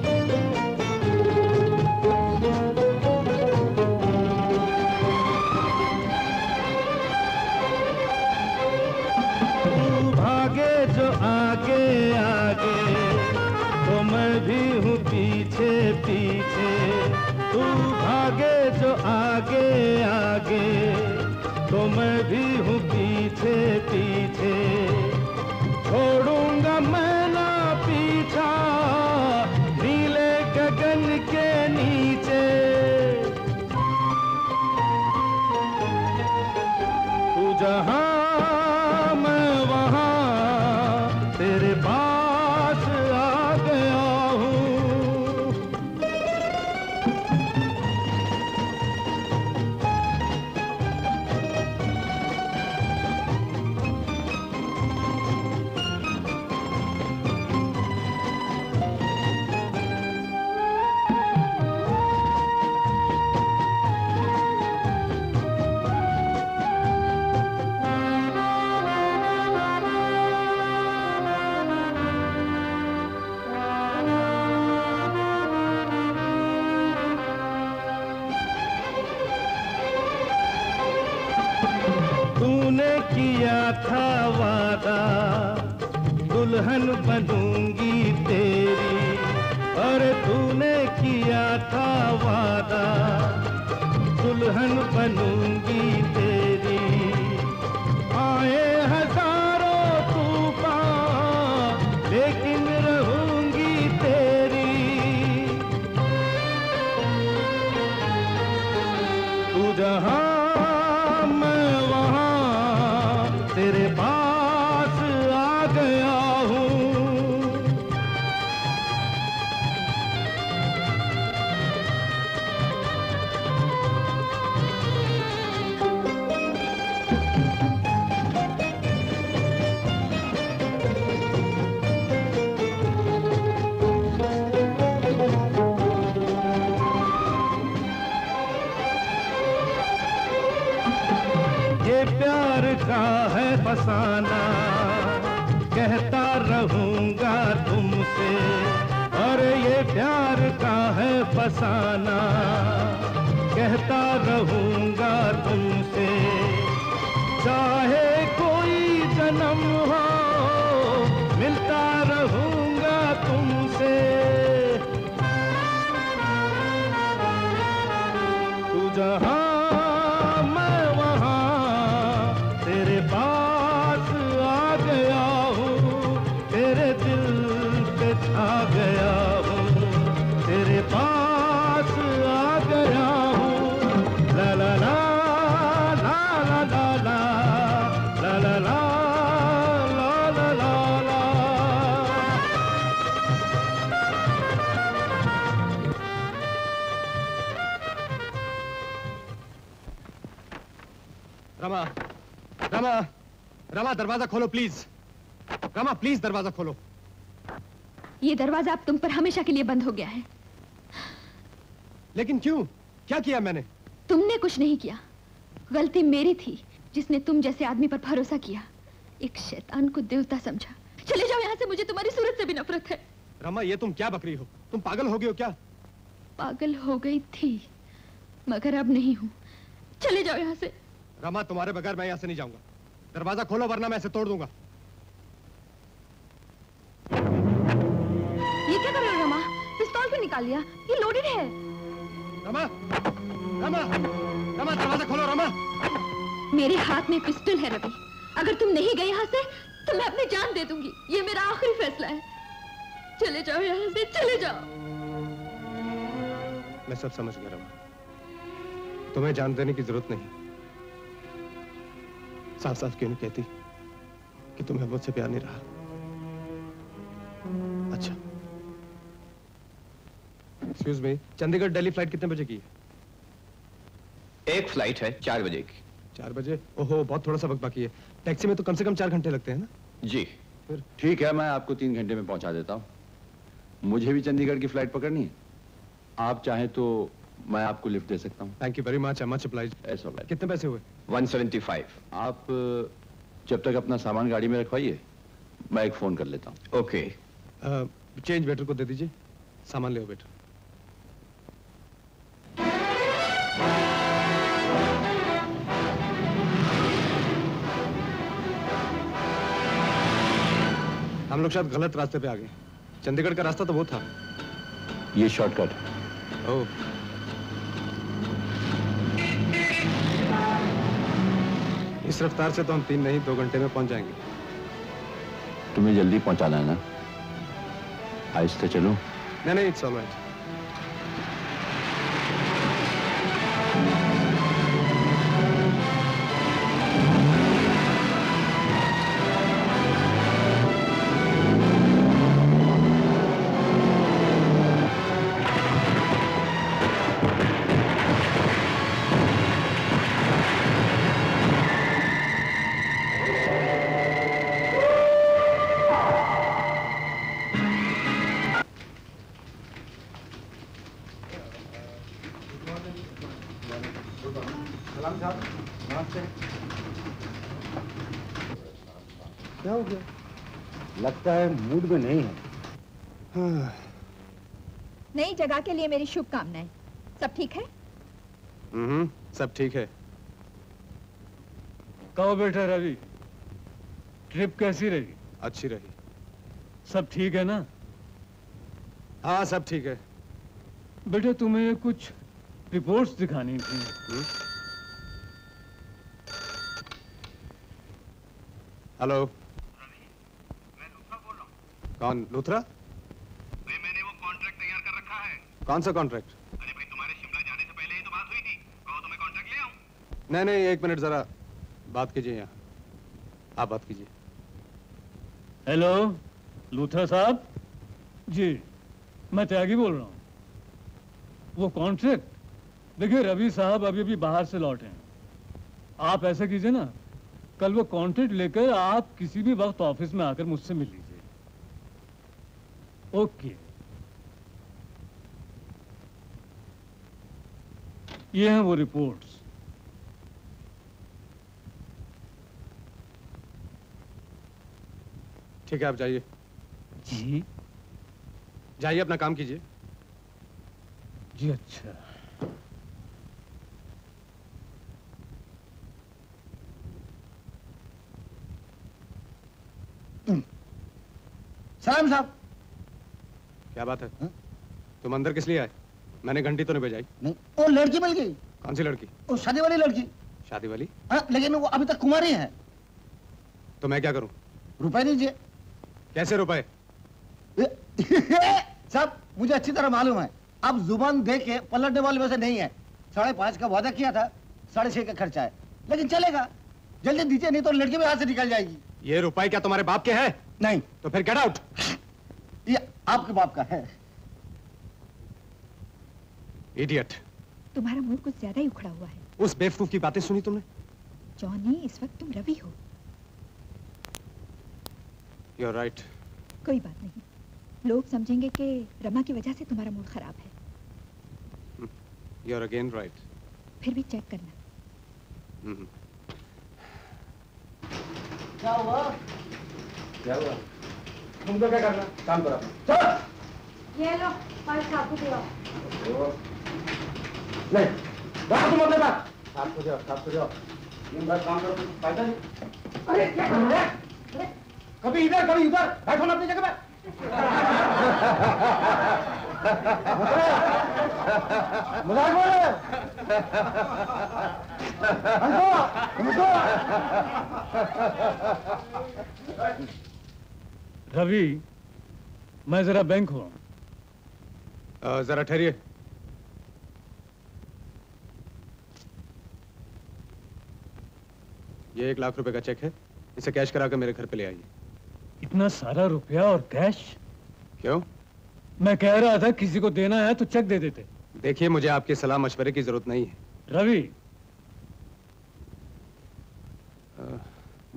जो आगे आगे, तो मैं भी हूँ पीछे पीछे। तू भागे जो आगे आगे, तो मैं भी हूँ पीछे पीछे। छोड़ूंगा मैं ना पीछा, नीले गगन के नीचे। तू जहाँ मैं वहाँ, तेरे पास आ गया हूँ। तूने किया था वादा, दुल्हन बनूंगी तेरी। अरे तूने किया था वादा, दुल्हन बनूंगी तेरी। आए हजारों तूफान, लेकिन रहूंगी तेरी। तू जहाँ मैं वहाँ, तेरे पास आ गया हूँ। ये प्यार का है फसाना, कहता रहूंगा तुमसे। अरे ये प्यार का है फसाना, कहता रहूंगा तुमसे। चाहे कोई जन्म हो, मिलता रहूंगा तुमसे। रमा, रमा, रमा दरवाजा खोलो प्लीज। रमा प्लीज दरवाजा खोलो। ये दरवाजा अब तुम पर हमेशा के लिए बंद हो गया है। लेकिन क्यों? क्या किया मैंने? तुमने कुछ नहीं किया, गलती मेरी थी जिसने तुम जैसे आदमी पर भरोसा किया, एक शैतान को देवता समझा। चले जाओ यहाँ से, मुझे तुम्हारी सूरत से भी नफरत है। रमा ये तुम क्या बकरी हो, तुम पागल हो गई हो क्या? पागल हो गई थी मगर अब नहीं हूँ, चले जाओ यहाँ से। रमा तुम्हारे बगैर मैं यहाँ से नहीं जाऊंगा, दरवाजा खोलो वरना मैं इसे तोड़ दूंगा। ये क्या कर रहे हो रमा, पिस्तौल क्यों निकाल लिया, ये लोडेड है। रमा, रमा, रमा दरवाजा खोलो रमा। मेरे हाथ में पिस्टल है रवि, अगर तुम नहीं गए यहाँ से तो मैं अपनी जान दे दूंगी, ये मेरा आखिरी फैसला है। चले जाओ यहाँ से, चले जाओ। मैं सब समझ गया रमा, तुम्हें जान देने की जरूरत नहीं। साफ साफ क्यों नहीं कहती कि तुम्हें मुझसे प्यार नहीं रहा? अच्छा excuse me, Chandigarh Delhi flight कितने बजे की है? एक फ्लाइट है 4 बजे की। 4 बजे? ओहो बहुत थोड़ा सा वक्त बाकी है। टैक्सी में तो कम से कम 4 घंटे लगते हैं ना? जी फिर ठीक है, मैं आपको 3 घंटे में पहुंचा देता हूं। मुझे भी चंडीगढ़ की फ्लाइट पकड़नी है, आप चाहें तो मैं आपको लिफ्ट दे सकता हूँ। Thank you very much, much applied. कितने पैसे हुए? 175। आप जब तक अपना सामान गाड़ी में रखवाइए, मैं एक फोन कर लेता हूँ। ओके चेंज वेटर को दे दीजिए, सामान ले वेटर। हम लोग शायद गलत रास्ते पे आ गए, चंडीगढ़ का रास्ता तो वो था। ये शॉर्टकट है। Oh. इस रफ्तार से तो हम 3 नहीं 2 घंटे में पहुंच जाएंगे। तुम्हें जल्दी पहुंचाना है ना, आहिस्ते चलो। नहीं नहीं इट्स ऑल राइट। मूड में नहीं है। हाँ। नई जगह के लिए मेरी शुभकामनाएं। सब ठीक है? सब ठीक है। कहो बेटा रवि, ट्रिप कैसी रही? अच्छी रही। सब ठीक है ना? हाँ सब ठीक है। बेटा तुम्हें कुछ रिपोर्ट्स दिखानी थी। हेलो कौन? लुथरा? भाई मैंने वो कॉन्ट्रैक्ट तैयार कर रखा है। कौन सा कॉन्ट्रैक्ट? अरे भाई तुम्हारे शिमला जाने से पहले ही तो बात हुई थी, कहो तो मैं कॉन्ट्रैक्ट ले आऊं। नहीं नहीं एक मिनट जरा बात कीजिए, यहाँ आप बात कीजिए। हेलो लुथरा साहब जी, मैं त्यागी बोल रहा हूँ। वो कॉन्ट्रैक्ट देखिए रवि साहब अभी अभी बाहर से लौटे हैं, आप ऐसा कीजिए ना कल वो कॉन्ट्रैक्ट लेकर आप किसी भी वक्त ऑफिस में आकर मुझसे मिलिए। ओके ये हैं वो रिपोर्ट्स। ठीक है आप जाइए। जी जाइए अपना काम कीजिए। जी अच्छा सलाम साहब। क्या बात है हा? तुम अंदर किस लिए आए? मैंने घंटी तो नहीं बजाई। नहीं वो लड़की मिल गई। कौन सी लड़की? वो शादी वाली लड़की। शादी वाली? हाँ लेकिन वो अभी तक कुमारी है। तो मैं क्या करूं? रुपए दीजिए। कैसे रुपए? साहब मुझे अच्छी तरह मालूम है आप जुबान दे के पलटने वाले वैसे नहीं है। 5.5 का वादा किया था, 6.5 का खर्चा है लेकिन चलेगा, जल्दी दीजिए नहीं तो लड़की भी हाथ से निकल जाएगी। ये रुपए क्या तुम्हारे बाप के है? नहीं तो फिर गेट आउट। ये आपके बाप का है। इडियट। तुम्हारा मुंह कुछ ज्यादा ही उखड़ा हुआ है। उस बेवकूफ की बातें सुनी तुमने? जॉनी, इस वक्त तुम रवि हो। You're right. कोई बात नहीं, लोग समझेंगे कि रमा की वजह से तुम्हारा मूड खराब है। You're again right. फिर भी चेक करना। क्या हुआ? क्या हुआ? तुमको क्या करना? काम करो चल। ये लो, आपको दिलाओ। नहीं, बात तुम अपने बात। आपको दिलाओ, आपको दिलाओ। ये बात काम करो, फायदा नहीं। अरे क्या कर रहे हैं? कभी इधर, कभी उधर, बैठो ना अपनी जगह पे। मजाक बोले रवि, मैं जरा बैंक हुआ। जरा ठहरिए। ये 1 लाख रुपए का चेक है, इसे कैश करा के मेरे घर पे ले आइए। इतना सारा रुपया और कैश? क्यों? मैं कह रहा था किसी को देना है तो चेक दे देते। देखिए, मुझे आपके सलाह मशवरे की जरूरत नहीं है रवि।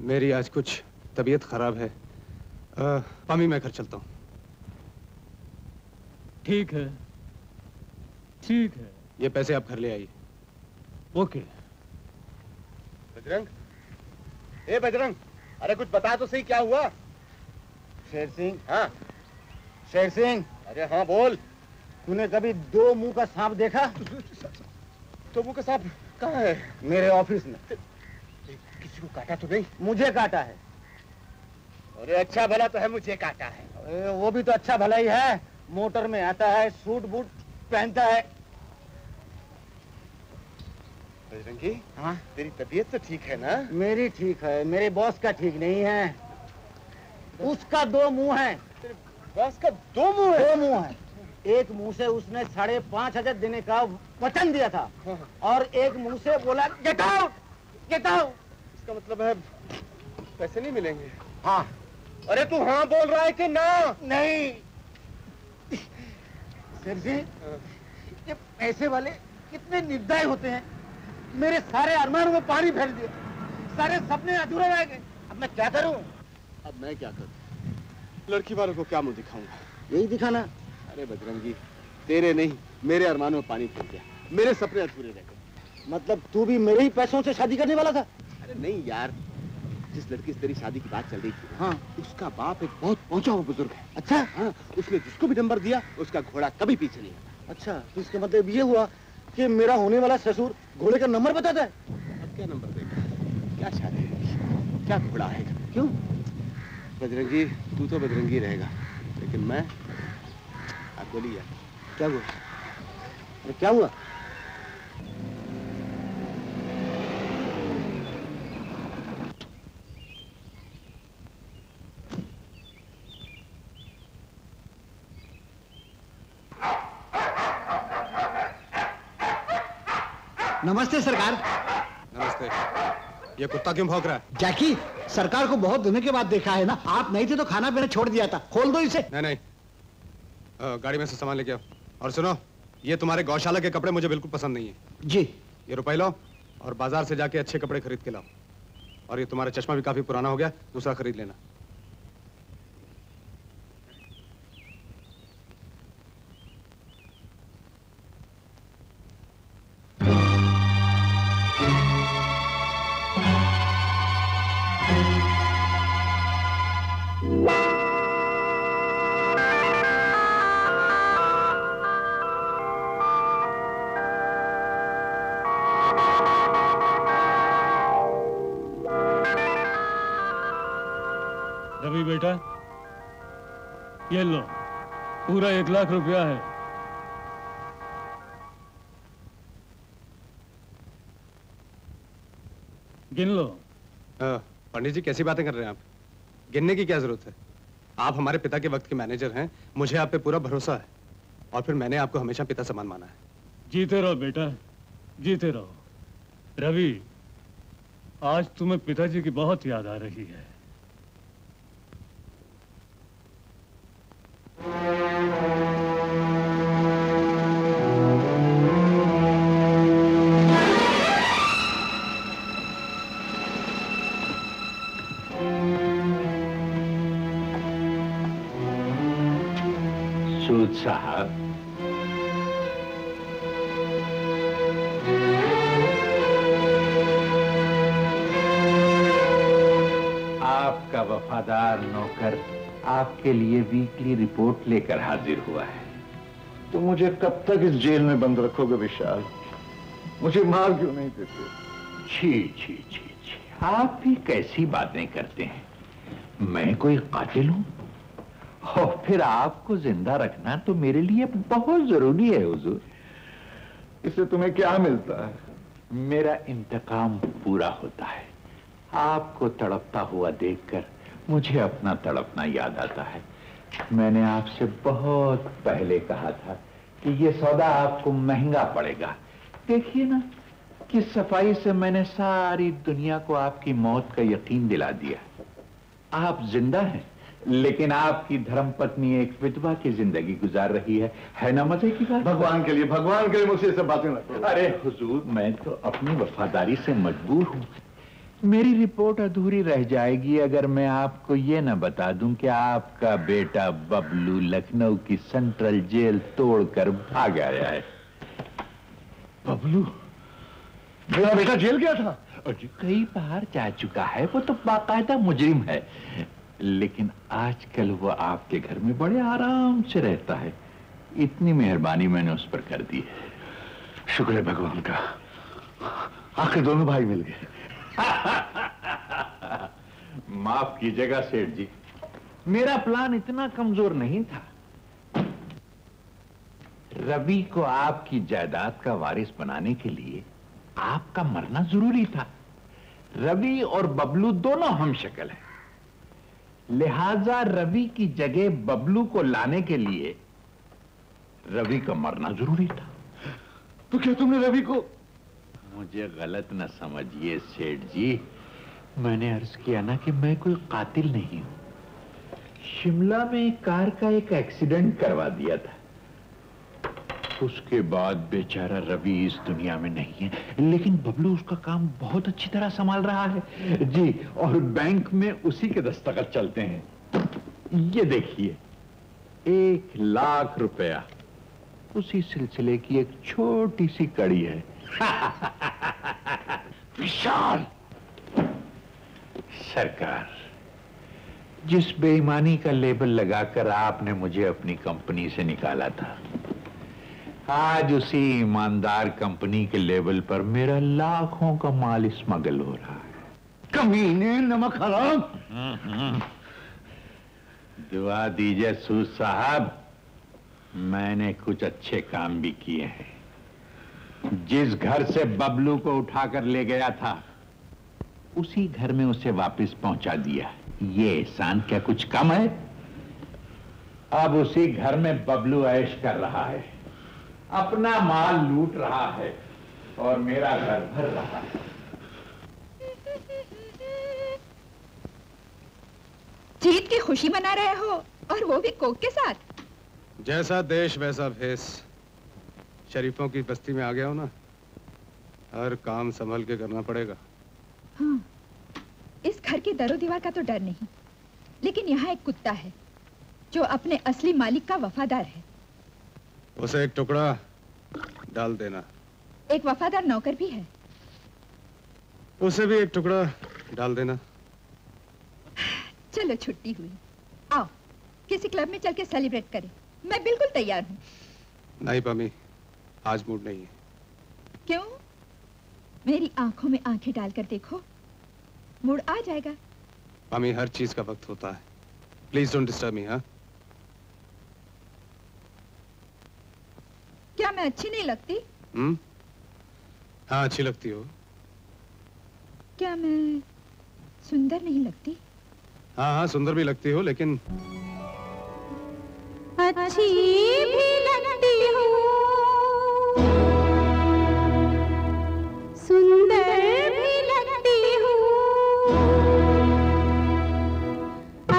मेरी आज कुछ तबीयत खराब है। पामी, मैं घर चलता हूँ। ठीक है, ठीक है। ये पैसे आप घर ले आइए। ओके। बजरंग, ए बजरंग, अरे कुछ बता तो सही, क्या हुआ? शेर सिंह। हाँ शेर सिंह। अरे हाँ बोल। तूने कभी 2 मुंह का सांप देखा? 2 मुंह का सांप कहाँ है? मेरे ऑफिस में। किसी को काटा तो नहीं? मुझे काटा है। अरे अच्छा भला तो है, मुझे काटा है। अरे वो भी तो अच्छा भला ही है, मोटर में आता है, सूट बूट पहनता है। बजरंगी, हाँ तेरी तबीयत तो ठीक है ना? मेरी ठीक है, मेरे बॉस का ठीक नहीं है। उसका 2 मुंह है। बॉस का 2 मुंह है? 2 मुंह है। एक मुंह से उसने 5,500 देने का वचन दिया था और एक मुंह से बोला गेट आउट, गेट आउट। इसका मतलब है पैसे नहीं मिलेंगे? हाँ। अरे तू हाँ बोल रहा है कि ना? नहीं। सर जी, ये पैसे वाले कितने निर्दय होते हैं। मेरे सारे अरमानों में पानी फेर दिया, सारे सपने अधूरे रह गए। अब मैं क्या करूँ? अब मैं क्या करूँ? लड़की वालों को क्या मुँह दिखाऊंगा? यही दिखाना। अरे बजरंगी, तेरे नहीं मेरे अरमानों में पानी फेर दिया, मेरे सपने अधूरे रह गए। मतलब तू भी मेरे ही पैसों से शादी करने वाला था? अरे नहीं यार, जिस लड़की से तेरी शादी की बात चल रही थी, हाँ, उसका बाप एक बहुत पहुंचा हुआ बुजुर्ग है। अच्छा? हाँ, उसने जिसको भी नंबर दिया उसका घोड़ा कभी पीछे नहीं हटा। अच्छा, तो इसका मतलब ये हुआ कि मेरा होने वाला ससुर घोड़े का नंबर बताता है? अब क्या नंबर देगा, क्या शादी है, क्या घोड़ा है? क्यों बजरंगी, तू तो बजरंगी रहेगा लेकिन मैं। आप बोलिए क्या हुआ? अरे क्या हुआ? नमस्ते सरकार। नमस्ते। ये कुत्ता क्यों भौंक रहा है? जैकी, सरकार को बहुत दिनों के बाद देखा है ना, आप नहीं थे तो खाना पीना छोड़ दिया था। खोल दो इसे। नहीं नहीं, गाड़ी में से सामान लेके आओ। और सुनो, ये तुम्हारे गौशाला के कपड़े मुझे बिल्कुल पसंद नहीं है। जी। ये रुपए लो और बाजार से जाके अच्छे कपड़े खरीद के लाओ। और ये तुम्हारा चश्मा भी काफी पुराना हो गया, दूसरा खरीद लेना। ये लो, पूरा 1 लाख रुपया है। गिन लो। पंडित जी, कैसी बातें कर रहे हैं आप? गिनने की क्या जरूरत है? आप हमारे पिता के वक्त के मैनेजर हैं, मुझे आप पे पूरा भरोसा है। और फिर मैंने आपको हमेशा पिता समान माना है। जीते रहो बेटा, जीते रहो। रवि, आज तुम्हें पिताजी की बहुत याद आ रही है। सूद साहब, आपका वफादार नौकर आपके लिए वीकली रिपोर्ट लेकर हाजिर हुआ है। तो मुझे कब तक इस जेल में बंद रखोगे विशाल? मुझे मार क्यों नहीं देते? छी छी छी छी, आप भी कैसी बातें करते हैं? मैं कोई कातिल हूँ? और फिर आपको जिंदा रखना तो मेरे लिए बहुत जरूरी है हुजूर। इससे तुम्हें क्या मिलता है? मेरा इंतकाम पूरा होता है। आपको तड़पता हुआ देखकर मुझे अपना तड़पना याद आता है। मैंने आपसे बहुत पहले कहा था कि ये सौदा आपको महंगा पड़ेगा। देखिए ना किस सफाई से मैंने सारी दुनिया को आपकी मौत का यकीन दिला दिया। आप जिंदा हैं, लेकिन आपकी धर्मपत्नी एक विधवा की जिंदगी गुजार रही है। है ना मजे की बात? भगवान के लिए मुझसे सब बातें न करो। अरे हुजूर, मैं तो अपनी वफादारी से मजबूर हूँ। मेरी रिपोर्ट अधूरी रह जाएगी अगर मैं आपको ये ना बता दूं कि आपका बेटा बबलू लखनऊ की सेंट्रल जेल तोड़कर भाग आया है। बबलू? मेरा बेटा जेल गया था? कई बार जा चुका है, वो तो बाकायदा मुजरिम है, लेकिन आजकल वो आपके घर में बड़े आराम से रहता है। इतनी मेहरबानी मैंने उस पर कर दी है। शुक्र है भगवान का, आखिर दोनों भाई मिल गए। माफ कीजिएगा सेठ जी, मेरा प्लान इतना कमजोर नहीं था। रवि को आपकी जायदाद का वारिस बनाने के लिए आपका मरना जरूरी था। रवि और बबलू दोनों हमशक्ल हैं, लिहाजा रवि की जगह बबलू को लाने के लिए रवि का मरना जरूरी था। तो क्या तुमने रवि को? मुझे गलत न समझिए सेठ जी, मैंने अर्ज किया ना कि मैं कोई कातिल नहीं हूँ। शिमला में कार का एक एक्सीडेंट करवा दिया था, उसके बाद बेचारा रवि इस दुनिया में नहीं है, लेकिन बबलू उसका काम बहुत अच्छी तरह संभाल रहा है जी। और बैंक में उसी के दस्तखत चलते हैं। ये देखिए 1 लाख रुपया उसी सिलसिले की एक छोटी सी कड़ी है। विशाल सरकार, जिस बेईमानी का लेबल लगाकर आपने मुझे अपनी कंपनी से निकाला था, आज उसी ईमानदार कंपनी के लेबल पर मेरा लाखों का माल स्मगल हो रहा है। कमीने नमक हराम। दुआ दीजिए सूद साहब, मैंने कुछ अच्छे काम भी किए हैं। जिस घर से बबलू को उठाकर ले गया था, उसी घर में उसे वापस पहुंचा दिया। ये एहसान क्या कुछ कम है? अब उसी घर में बबलू ऐश कर रहा है, अपना माल लूट रहा है और मेरा घर भर रहा है। जीत की खुशी मना रहे हो, और वो भी कोक के साथ। जैसा देश वैसा भेष, शरीफों की बस्ती में आ गया हो ना, हर काम संभल के करना पड़ेगा। हाँ, इस घर की दरो दीवार का तो डर नहीं, लेकिन यहाँ एक कुत्ता है जो अपने असली मालिक का वफादार है। उसे एक टुकड़ा डाल देना। एक वफादार नौकर भी है, उसे भी एक टुकड़ा डाल देना। चलो छुट्टी हुई, आओ किसी क्लब में चल के सेलिब्रेट करें, मैं बिल्कुल तैयार हूँ। नहीं पामी, आज मूड नहीं है। क्यों? मेरी आंखों में आंखें डालकर देखो, मूड आ जाएगा। मामी, हर चीज का वक्त होता है, प्लीज डोंट डिस्टर्ब मी। हाँ, क्या मैं अच्छी नहीं लगती? हाँ अच्छी लगती हो। क्या मैं सुंदर नहीं लगती? हाँ हाँ सुंदर भी लगती हो, लेकिन अच्छी भी लगती हो, सुंदर भी लगती हूँ,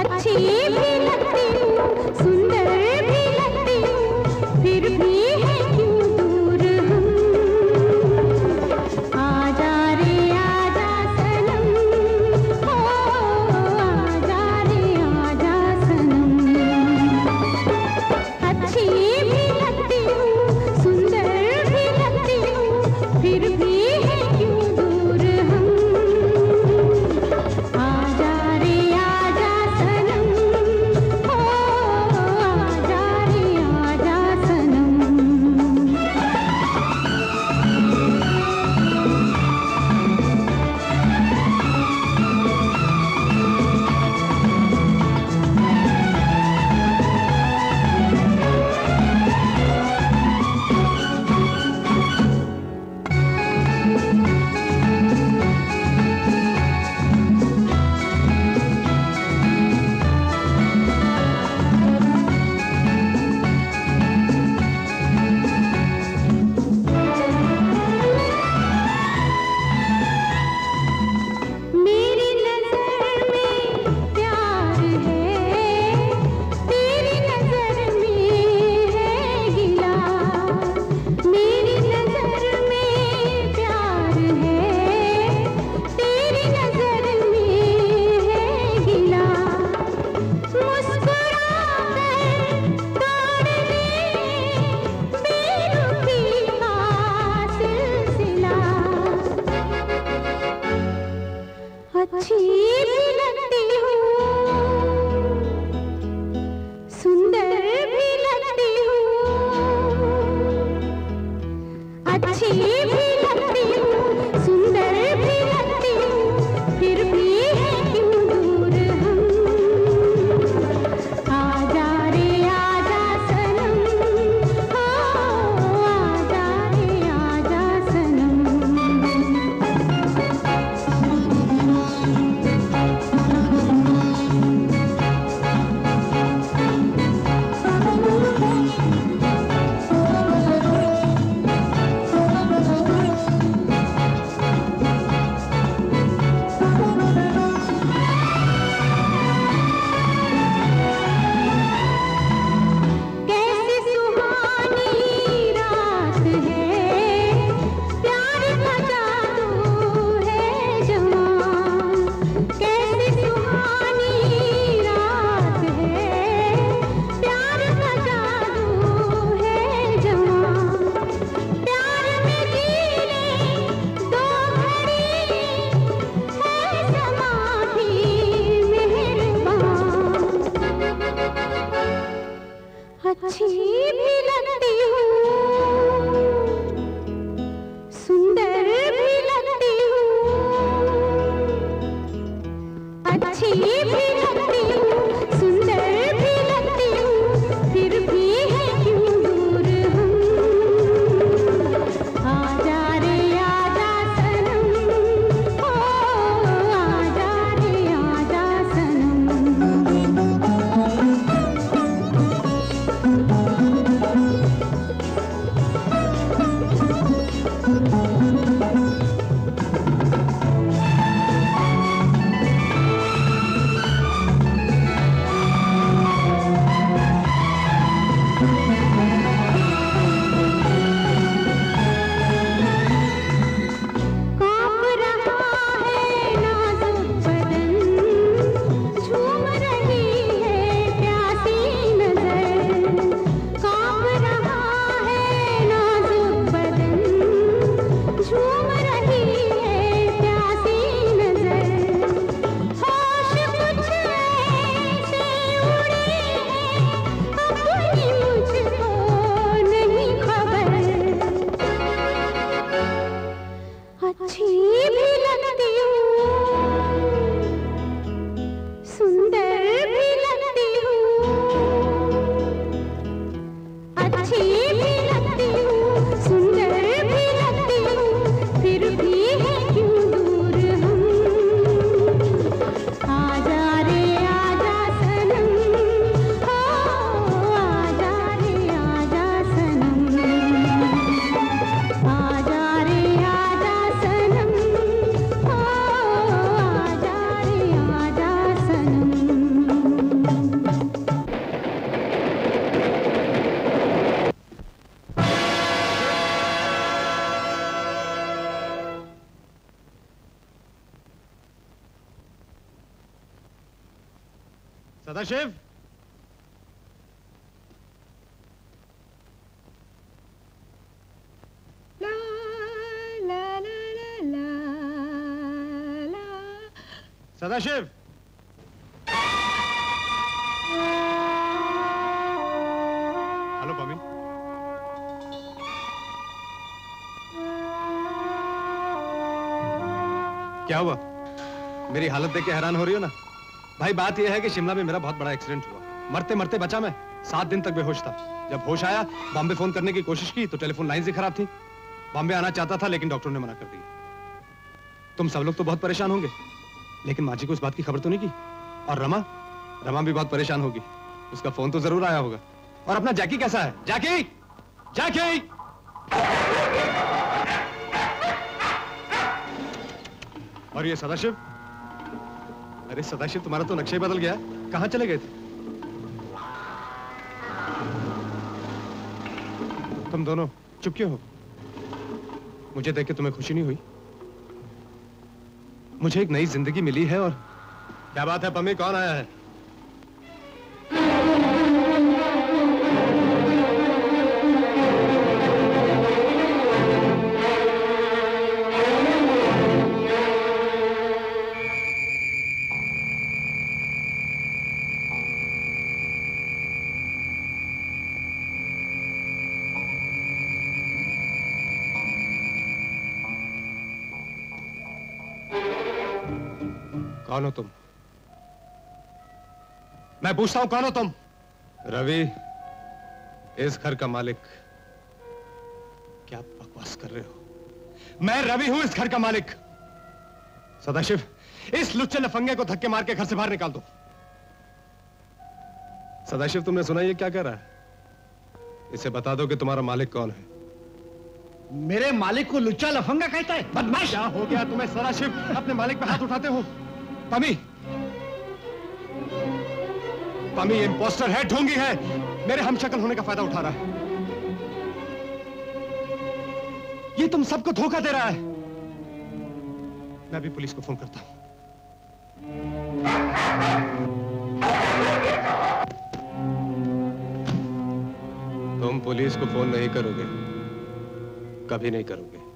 अच्छी भी लगती हूँ, सुंदर भी लगती हूँ, फिर भी है क्यों दूर हूँ। आजा रे आजा सनम, ओ आजा रे आजा सनम, अच्छी अच्छी भी लगती हूँ, सुंदर भी लगती हूँ, अच्छी भी लगती हूँ, सुंदर भी लगती हूँ, फिर भी है क्यों दूर हम। आजा रे आजा सनम, हो आजा रे आजा सनम। कैसी सुहानी रात है, प्यार का जादू है जवां। कैसी सुहानी रात है, प्यार का जादू है जवां। प्यार में जीने दो घड़ी है समा भी मेहरबान। अच्छी भी लगती हूँ, सुंदर भी लगती हूँ, अच्छी भी लगती हूँ, सुंदर भी लगती हूँ, फिर भी है क्यों दूर हम। आजा रे आजा सनम, हो आजा रे आजा सनम। काँप रहा है नाजुक बदन, झूम रही है प्यासी नजर। काँप रहा है नाजुक बदन, झूम रही है प्यासी नजर। होश कुछ ऐसे उड़े हैं, अपनी मुझको नहीं खबर। अच्छी भी लगती हूँ, सुंदर भी लगती हूँ, अच्छी भी लगती हूँ, सुंदर भी लगती हूँ, फिर भी है क्यों दूर हम। आजा रे आजा सनम, हो आजा रे आजा सनम। आजा रे आजा सनम, हो आजा रे आजा सनम। सदाशिव, सदाशिव, हेलो पमी, क्या हुआ? मेरी हालत देख के हैरान हो रही हो ना? भाई बात यह है कि शिमला में मेरा बहुत बड़ा एक्सीडेंट हुआ। मरते मरते बचा मैं, 7 दिन तक बेहोश था। जब होश आया बॉम्बे फोन करने की कोशिश की तो टेलीफोन लाइन्स ही खराब थी। बॉम्बे आना चाहता था लेकिन डॉक्टर ने मना कर दिया। तुम सब लोग तो बहुत परेशान होंगे, लेकिन माँ जी को इस बात की खबर तो नहीं की। और रमा, रमा भी बहुत परेशान होगी, उसका फोन तो जरूर आया होगा। और अपना जैकी कैसा है? जैकी, जैकी, और ये सदाशिव, अरे सदाशिव तुम्हारा तो नक्शा ही बदल गया है। कहाँ चले गए थे तुम दोनों? चुप क्यों हो? मुझे देख के तुम्हें खुशी नहीं हुई? मुझे एक नई जिंदगी मिली है। और क्या बात है पम्मी, कौन आया है? कौन हो तुम? मैं पूछता हूं कौन हो तुम? रवि इस घर का मालिक। क्या बकवास कर रहे हो? मैं रवि हूं इस घर का मालिक। सदाशिव इस लुच्चे लफंगे को धक्के मार के घर से बाहर निकाल दो। सदाशिव तुमने सुना ये क्या कह रहा है? इसे बता दो कि तुम्हारा मालिक कौन है। मेरे मालिक को लुच्चा लफंगा कहता है? बदमाश! क्या हो गया तुम्हें सदाशिव? अपने मालिक पे हाथ उठाते हो। पमी, पमी इंपोस्टर है, ढोंगी है, मेरे हमशक्ल होने का फायदा उठा रहा है। ये तुम सबको धोखा दे रहा है। मैं भी पुलिस को फोन करता हूं। तुम पुलिस को फोन नहीं करोगे, कभी नहीं करोगे।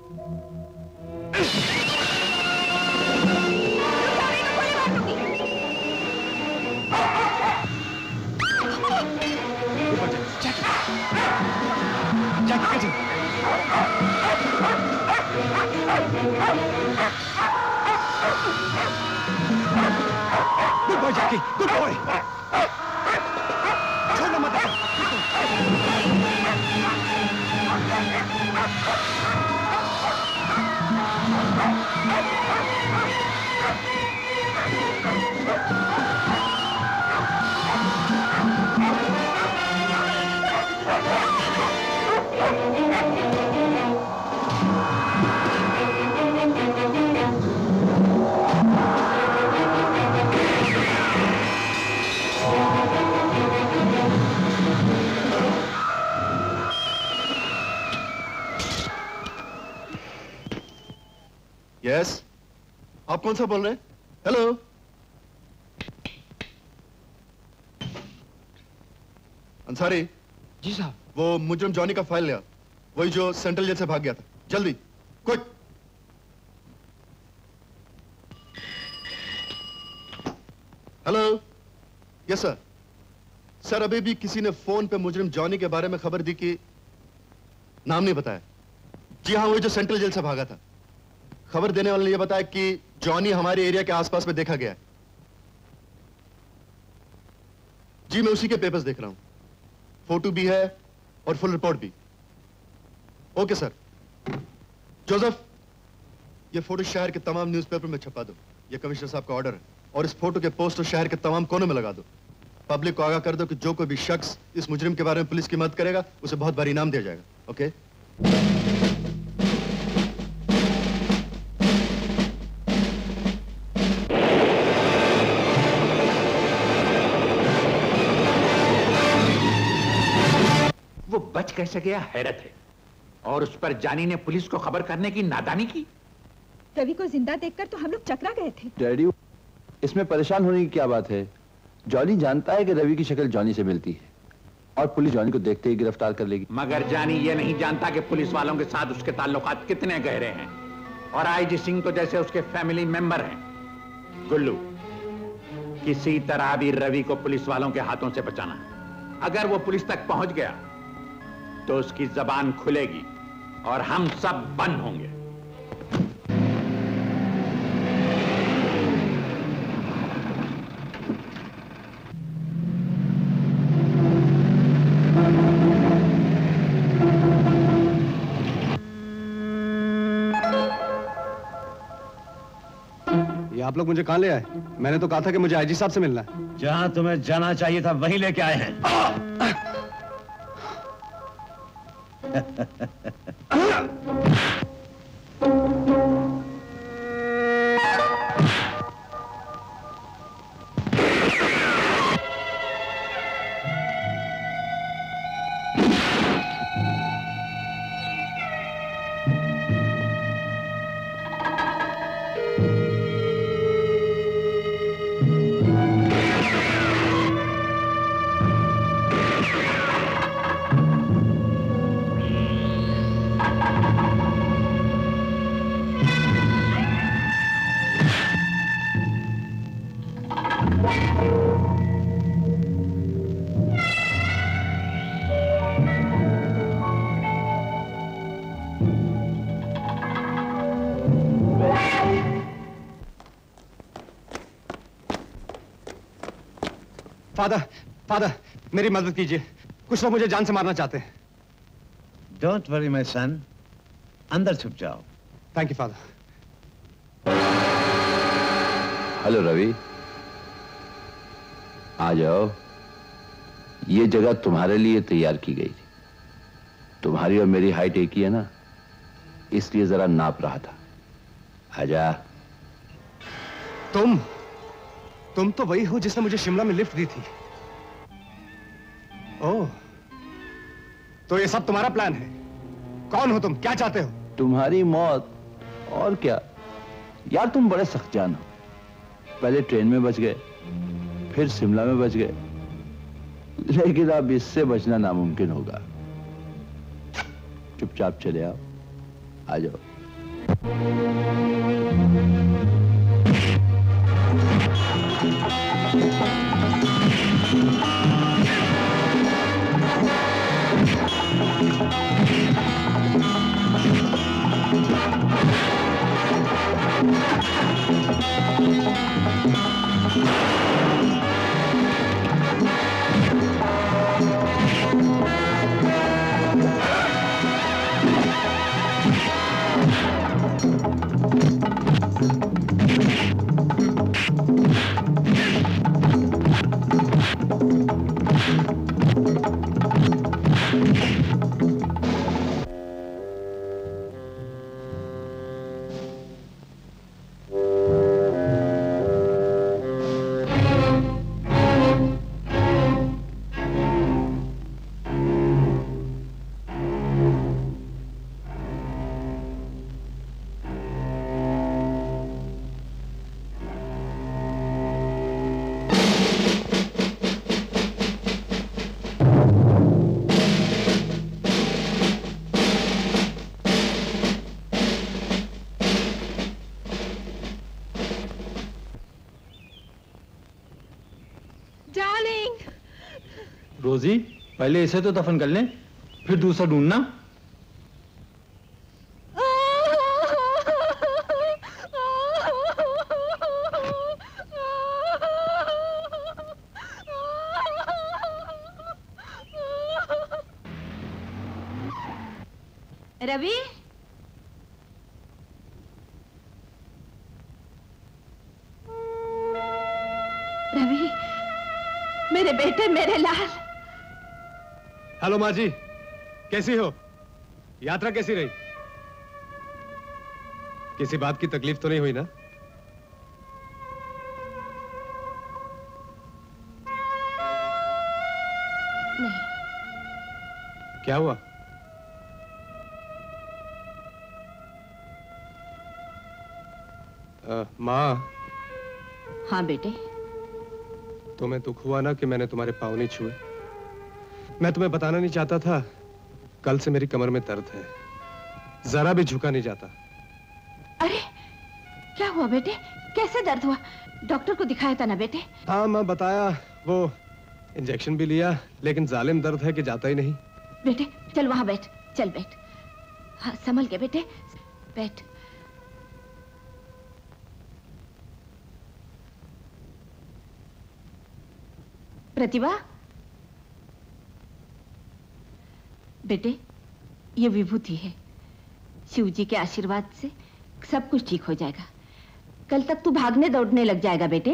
Good boy Jackie, good boy. छोड़ना मत। यस आप कौन सा बोल रहे हैं? हेलो, अंसारी जी साहब। वो मुजरिम जॉनी का फाइल लिया, वही जो सेंट्रल जेल से भाग गया था। जल्दी quick. Hello, yes sir. Sir अभी भी किसी ने फोन पे मुजरिम जॉनी के बारे में खबर दी कि नाम नहीं बताया। जी हाँ, वही जो सेंट्रल जेल से भागा था। खबर देने वाले ने यह बताया कि जॉनी हमारे एरिया के आसपास में देखा गया है। जी मैं उसी के पेपर्स देख रहा हूं। फोटो भी है और फुल रिपोर्ट भी। Okay sir. जोसेफ, ये फोटो शहर के तमाम न्यूज़पेपर में छपा दो। ये कमिश्नर साहब का ऑर्डर है। और इस फोटो के पोस्टर शहर के तमाम कोनों में लगा दो। पब्लिक को आगाह कर दो कि जो कोई भी शख्स इस मुजरिम के बारे में पुलिस की मदद करेगा उसे बहुत भारी इनाम दिया जाएगा। ओके। बच कैसे गया हैरत है, और उस पर जानी ने पुलिस को खबर करने की नादानी की। रवि को जिंदा देखकर तो हम लोग चकरा गए थे। डैडी इसमें परेशान होने की क्या बात है? जॉनी जानता है कि रवि की शक्ल जॉनी से मिलती है और पुलिस जॉनी को देखते ही गिरफ्तार कर लेगी। मगर जानी ये नहीं जानता कि पुलिस वालों के साथ उसके ताल्लुकात कितने गहरे हैं, और आईजी सिंह तो जैसे उसके फैमिली मेंबर हैं। गुल्लू, किसी तरह भी रवि को पुलिस वालों के हाथों से बचाना। अगर वो पुलिस तक पहुंच गया तो उसकी जबान खुलेगी और हम सब बंद होंगे। ये आप लोग मुझे कहां ले आए? मैंने तो कहा था कि मुझे आईजी साहब से मिलना है। जहां तुम्हें जाना चाहिए था वहीं लेके आए हैं। फादर, फादर, मेरी मदद कीजिए। कुछ लोग मुझे जान से मारना चाहते हैं। Don't worry, my son. अंदर छुप जाओ। Thank you, father. Hello Ravi, आ जाओ। ये जगह तुम्हारे लिए तैयार की गई थी। तुम्हारी और मेरी हाइट एक ही है ना, इसलिए जरा नाप रहा था। आजा। तुम तो वही हो जिसने मुझे शिमला में लिफ्ट दी थी। ओह, तो ये सब तुम्हारा प्लान है। कौन हो तुम, क्या चाहते हो? तुम्हारी मौत, और क्या। यार तुम बड़े सख्तजान हो। पहले ट्रेन में बच गए, फिर शिमला में बच गए, लेकिन अब इससे बचना नामुमकिन होगा। चुपचाप चले आओ। आ जाओ। रोजी, पहले इसे तो दफन कर लें, फिर दूसरा ढूंढना। रवि, रवि, मेरे बेटे, मेरे लाल। हेलो माँ जी, कैसी हो? यात्रा कैसी रही? किसी बात की तकलीफ तो नहीं हुई ना? नहीं। क्या हुआ? माँ। हाँ बेटे। तुम्हें दुख हुआ ना कि मैंने तुम्हारे पाँव नहीं छुए? मैं तुम्हें बताना नहीं चाहता था, कल से मेरी कमर में दर्द है, जरा भी झुका नहीं जाता। अरे क्या हुआ बेटे, कैसे दर्द हुआ? डॉक्टर को दिखाया था ना बेटे? हाँ माँ, बताया, वो इंजेक्शन भी लिया, लेकिन जालिम दर्द है कि जाता ही नहीं। बेटे चल वहां बैठ, चल बैठ। हाँ, संभल के बेटे बैठ। प्रतिभा बेटे, ये विभूति है, शिव जी के आशीर्वाद से सब कुछ ठीक हो जाएगा। कल तक तू भागने दौड़ने लग जाएगा बेटे।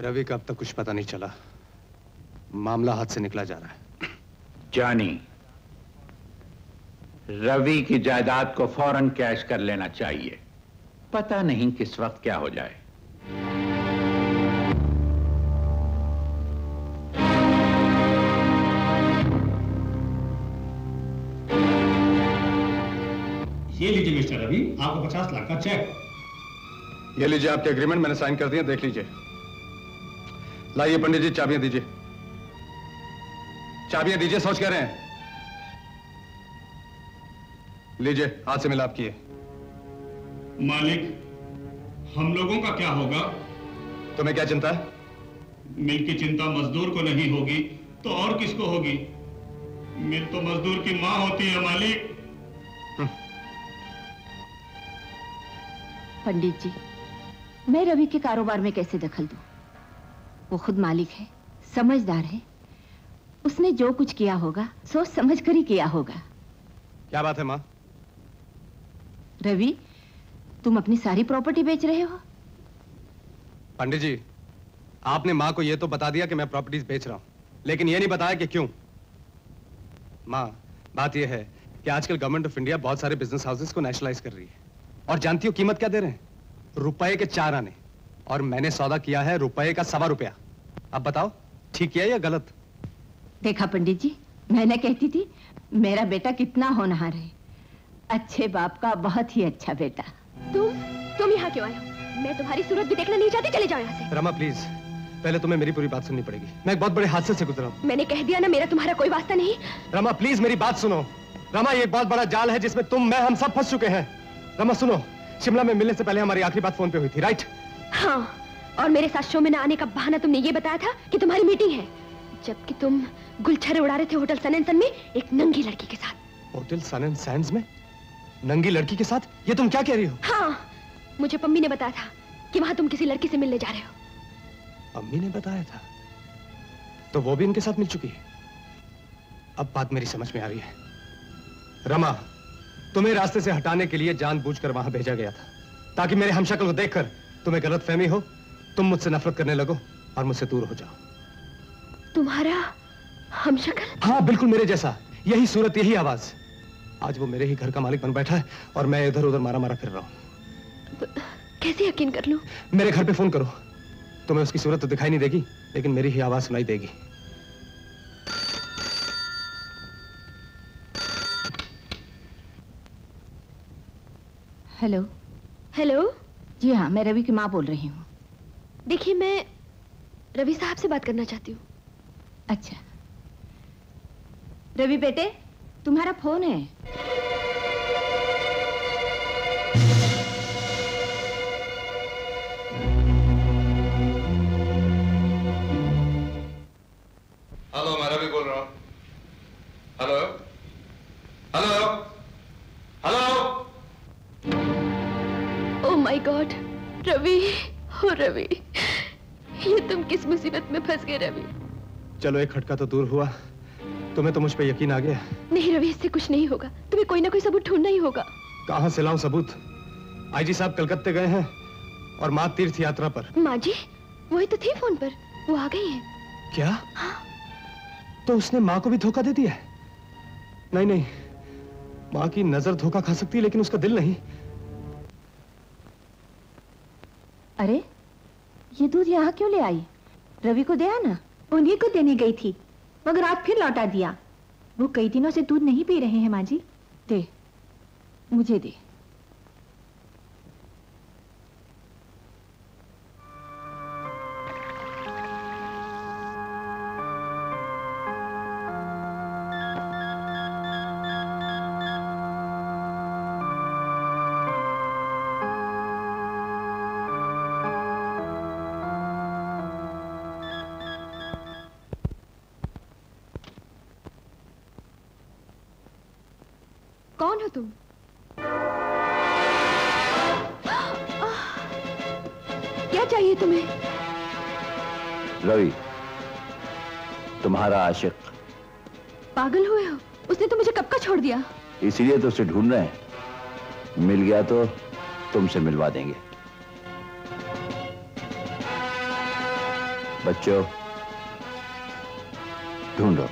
रवि का अब तक कुछ पता नहीं चला, मामला हाथ से निकला जा रहा है। जानी, रवि की जायदाद को फौरन कैश कर लेना चाहिए, पता नहीं किस वक्त क्या हो जाए। ये लीजिए मिस्टर रवि, आपको 50 लाख का चेक। ये लीजिए, आपके एग्रीमेंट मैंने साइन कर दिया, देख लीजिए। लाइए पंडित जी, चाबियां दीजिए, चाबियां दीजिए, सोच कह रहे हैं। लीजिए, हाथ से मिलाप किए। मालिक, हम लोगों का क्या होगा? तुम्हें क्या चिंता है? मिल की चिंता मजदूर को नहीं होगी तो और किसको होगी? मिल तो मजदूर की मां होती है मालिक। पंडित जी, मैं रवि के कारोबार में कैसे दखल दूं? वो खुद मालिक है, समझदार है, उसने जो कुछ किया होगा सोच समझ कर ही किया होगा। क्या बात है माँ? रवि, तुम अपनी सारी प्रॉपर्टी बेच रहे हो? पंडित जी, आपने माँ को यह तो बता दिया कि मैं प्रॉपर्टीज बेच रहा हूँ, लेकिन यह नहीं बताया कि क्यों। माँ, बात यह है कि आजकल गवर्नमेंट ऑफ इंडिया बहुत सारे बिजनेस हाउसेस को नेशनलाइज कर रही है, और जानती हो कीमत क्या दे रहे हैं? रुपए के 4 आने। और मैंने सौदा किया है रुपए का 1.25 रुपया। अब बताओ, ठीक है या गलत? देखा पंडित जी, मैंने कहती थी मेरा बेटा कितना होनहार है, अच्छे बाप का बहुत ही अच्छा बेटा। तुम यहाँ क्यों आए हो? मैं तुम्हारी सूरत भी देखना नहीं चाहती, चले जाओ यहाँ से। रमा प्लीज, पहले तुम्हें मेरी पूरी बात सुननी पड़ेगी। मैं एक बहुत बड़े हादसे से गुजरा हूँ। मैंने कह दिया ना, मेरा तुम्हारा कोई वास्ता नहीं। रमा प्लीज मेरी बात सुनो। रमा, ये बहुत बड़ा जाल है जिसमें तुम, मैं, हम सब फंस चुके हैं। रमा सुनो, शिमला में मिलने से पहले हमारी आखिरी बात फोन पे हुई थी, राइट? हाँ, और मेरे साथ शो में न आने का बहाना तुमने ये बताया था कि तुम्हारी मीटिंग है, जबकि तुम गुलछरे उड़ा रहे थे होटल सन एंड सैंस में एक नंगी लड़की के साथ। होटल सन एंड सैंस में नंगी लड़की के साथ? ये तुम क्या कह रही हो? हाँ, मुझे पम्मी ने बताया था कि वहां तुम किसी लड़की से मिलने जा रहे हो। पम्मी ने बताया था? तो वो भी इनके साथ मिल चुकी है। अब बात मेरी समझ में आ रही है। रमा, तुम्हें रास्ते से हटाने के लिए जानबूझकर वहां भेजा गया था, ताकि मेरे हमशक्ल को देखकर तुम्हें गलतफहमी हो, तुम मुझसे नफरत करने लगो और मुझसे दूर हो जाओ। तुम्हारा हमशक्ल? हाँ बिल्कुल, मेरे जैसा, यही सूरत, यही आवाज। आज वो मेरे ही घर का मालिक बन बैठा है और मैं इधर उधर मारा मारा फिर रहा हूँ। कैसे यकीन कर लूं? मेरे घर पे फोन करो, तुम्हें उसकी सूरत तो दिखाई नहीं देगी, लेकिन मेरी ही आवाज सुनाई देगी। हेलो। हेलो। जी हाँ, मैं रवि की माँ बोल रही हूँ। देखिए, मैं रवि साहब से बात करना चाहती हूँ। अच्छा। रवि बेटे, तुम्हारा फोन है। हेलो, मैं रवि बोल रहा हूँ। Hello hello hello. Oh my God, Ravi, हो रवि, ये तुम किस मुसीबत में फंस गए रवि। चलो, एक खटका तो दूर हुआ। तुम्हें तो मुझ पे यकीन आ गया? नहीं रवि, इससे कुछ नहीं होगा, तुम्हें कोई ना कोई सबूत ढूंढना ही होगा। कहाँ से लाऊं सबूत? आईजी साहब कलकत्ते गए हैं और माँ तीर्थ यात्रा पर। माँ जी, वही तो थी फोन पर, वो आ गई है। क्या? हाँ। तो उसने माँ को भी धोखा दे दिया है? नहीं नहीं, माँ की नजर धोखा खा सकती है, लेकिन उसका दिल नहीं। अरे, ये दूध यहाँ क्यों ले आई? रवि को दे आना। उन्हीं को देने गई थी, मगर आज फिर लौटा दिया। वो कई दिनों से दूध नहीं पी रहे हैं। माँ जी, दे मुझे, दे। तुम्हारा आशिक। पागल हुए हो? उसने तो मुझे कब का छोड़ दिया। इसीलिए तो उसे ढूंढ रहे हैं, मिल गया तो तुमसे मिलवा देंगे। बच्चों, ढूंढो।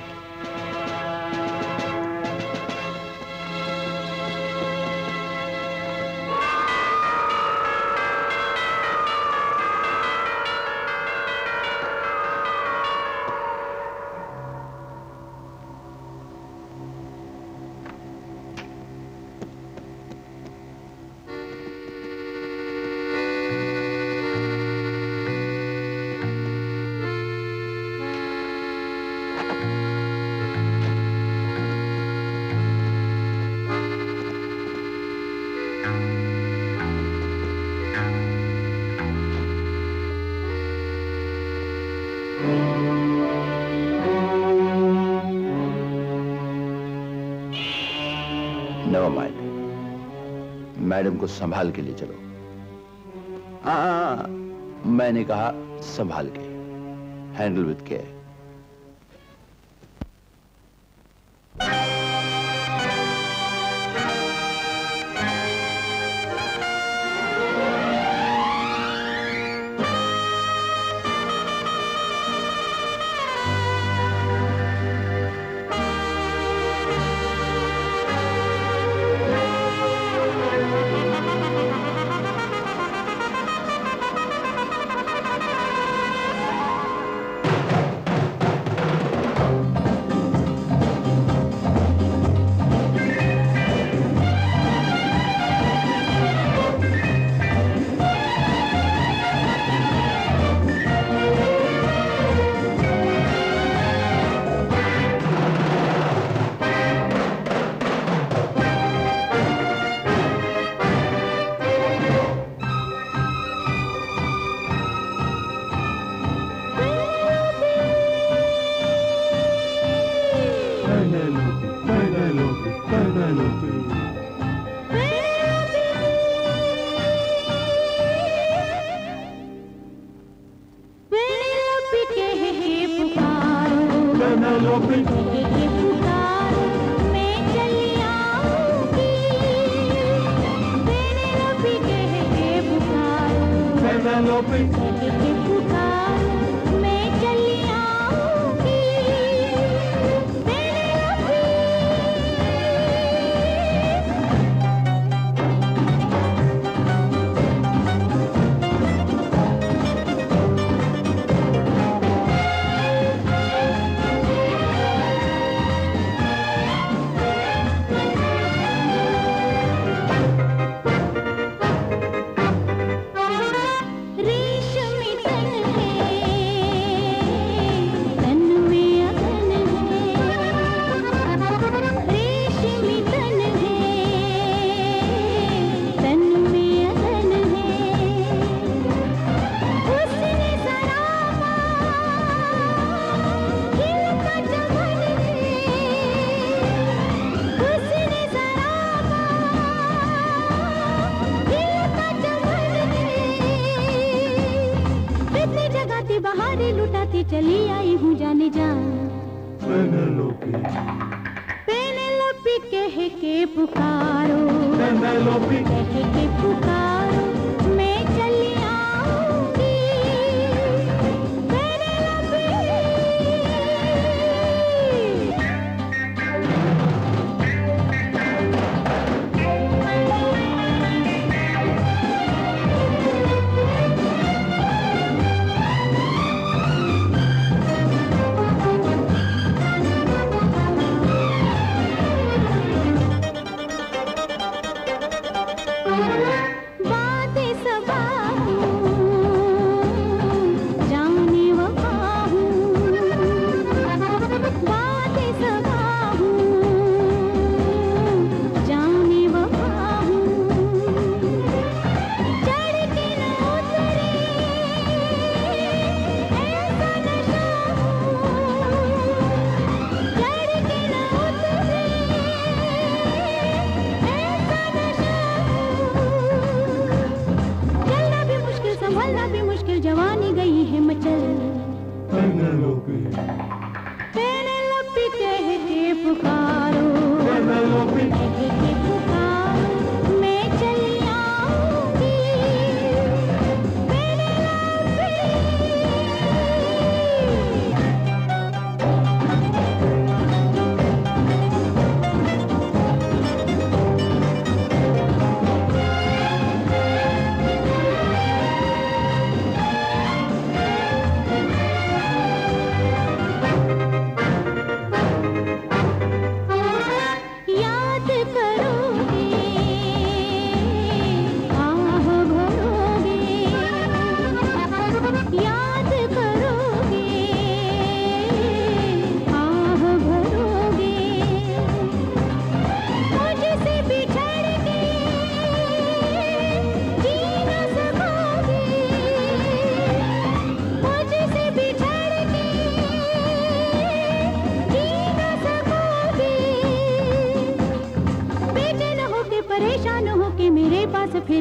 मैडम को संभाल के ले चलो। हाँ, मैंने कहा संभाल के। handle with care.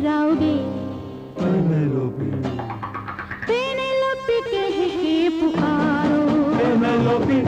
आओगे होती।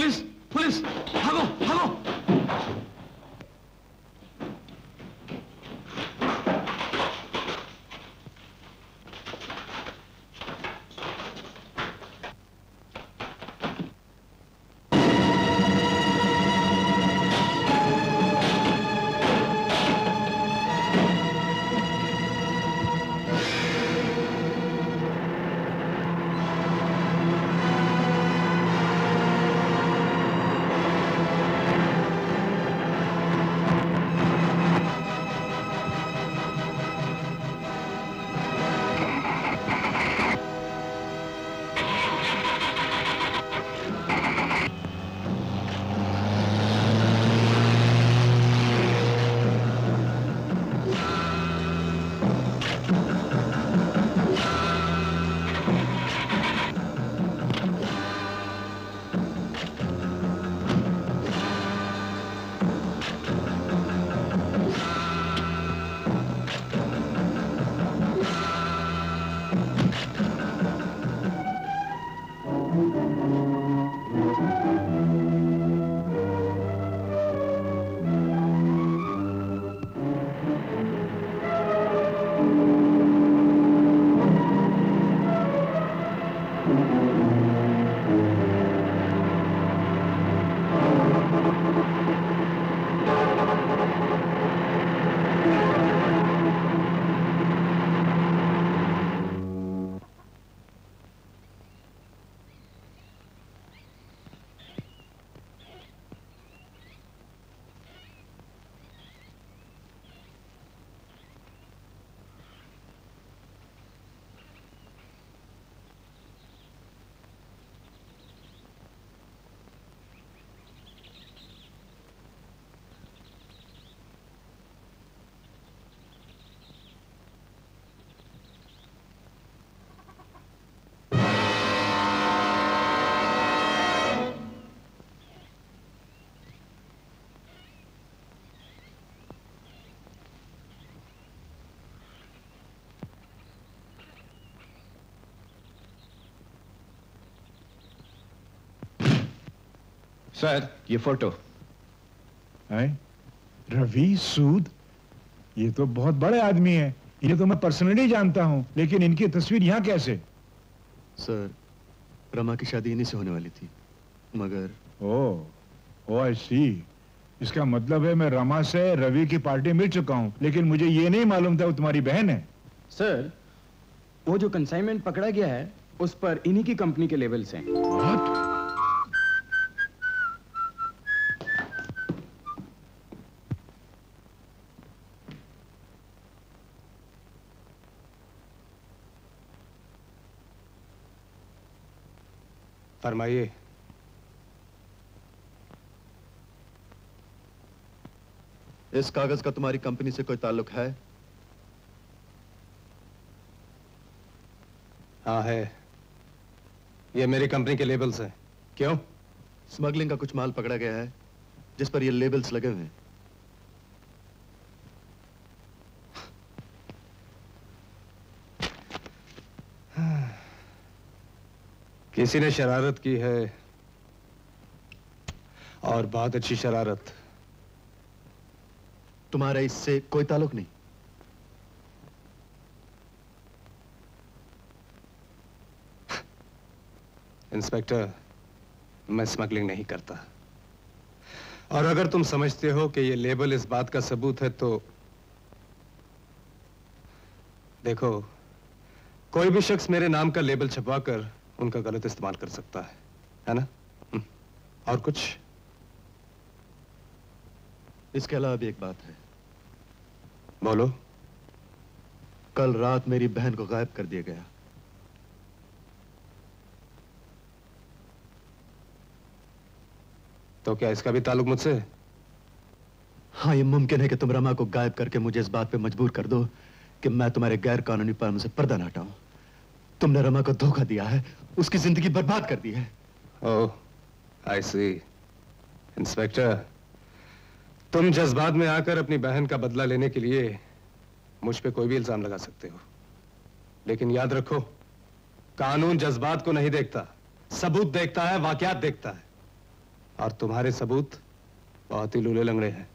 पुलिस पुलिस, भागो भागो। सर ये फोटो है रवि सूद, ये तो बहुत बड़े आदमी हैं, ये तो मैं पर्सनली जानता हूं, लेकिन इनकी तस्वीर यहाँ कैसे? सर रमा की शादी इन्हीं से होने वाली थी, मगर ओह आई सी, इसका मतलब है मैं रमा से रवि की पार्टी मिल चुका हूँ, लेकिन मुझे ये नहीं मालूम था वो तुम्हारी बहन है। सर वो जो कंसाइनमेंट पकड़ा गया है उस पर इन्हीं की कंपनी के लेबल्स हैं। फरमाइए। इस कागज का तुम्हारी कंपनी से कोई ताल्लुक है? हाँ है, ये मेरी कंपनी के लेबल्स हैं। क्यों? स्मगलिंग का कुछ माल पकड़ा गया है जिस पर ये लेबल्स लगे हुए हैं। किसी ने शरारत की है और बहुत अच्छी शरारत। तुम्हारा इससे कोई ताल्लुक नहीं। इंस्पेक्टर, मैं स्मगलिंग नहीं करता, और अगर तुम समझते हो कि ये लेबल इस बात का सबूत है तो देखो, कोई भी शख्स मेरे नाम का लेबल छपवाकर उनका गलत इस्तेमाल कर सकता है ना? और कुछ? इसके अलावा भी एक बात है। बोलो। कल रात मेरी बहन को गायब कर दिया गया। तो क्या इसका भी ताल्लुक मुझसे है? हाँ, ये मुमकिन है कि तुम रमा को गायब करके मुझे इस बात पे मजबूर कर दो कि मैं तुम्हारे गैर कानूनी पर्म से पर्दा न हटाऊं। तुमने रमा को धोखा दिया है, उसकी जिंदगी बर्बाद कर दी है। ओह, आई सी। इंस्पेक्टर, तुम जज्बात में आकर अपनी बहन का बदला लेने के लिए मुझ पे कोई भी इल्जाम लगा सकते हो, लेकिन याद रखो, कानून जज्बात को नहीं देखता, सबूत देखता है, वाकयात देखता है। और तुम्हारे सबूत बहुत ही लूले लंगड़े हैं।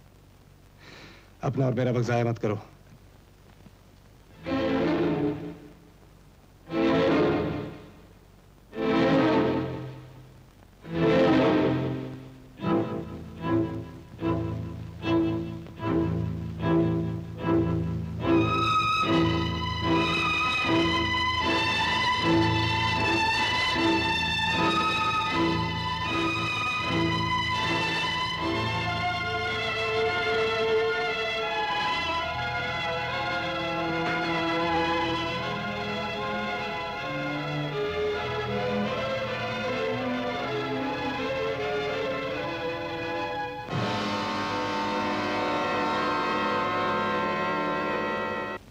अपना और मेरा वक्त ज़ाया मत करो।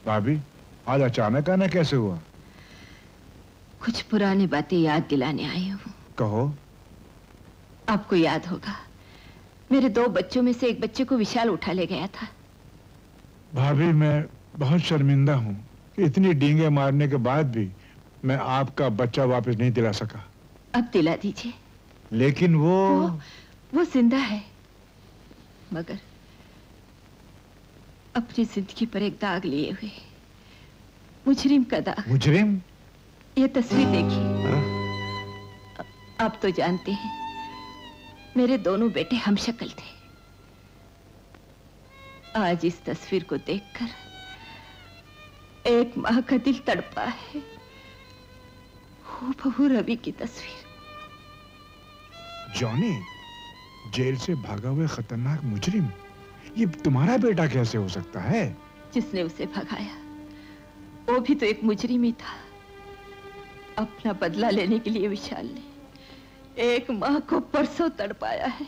भाभी, आज अचानक आना कैसे हुआ? कुछ पुरानी बातें याद दिलाने आई हूँ। कहो। आपको याद होगा, मेरे दो बच्चों में से एक बच्चे को विशाल उठा ले गया था। भाभी, मैं बहुत शर्मिंदा हूँ कि इतनी डींगे मारने के बाद भी मैं आपका बच्चा वापस नहीं दिला सका। अब दिला दीजिए। लेकिन वो जिंदा है, मगर अपनी जिंदगी पर एक दाग लिए हुए, मुजरिम का दाग। मुजरिम? ये तस्वीर देखिए। आप तो जानते हैं, मेरे दोनों बेटे हमशक्ल थे। आज इस तस्वीर को देखकर एक माँ का दिल तड़पा है। हूबहू रवि की तस्वीर। जॉनी, जेल से भागा हुए खतरनाक मुजरिम, ये तुम्हारा बेटा कैसे हो सकता है? जिसने उसे भगाया वो भी तो एक मुजरिम ही था। अपना बदला लेने के लिए विशाल ने एक माँ को परसों तड़पाया है।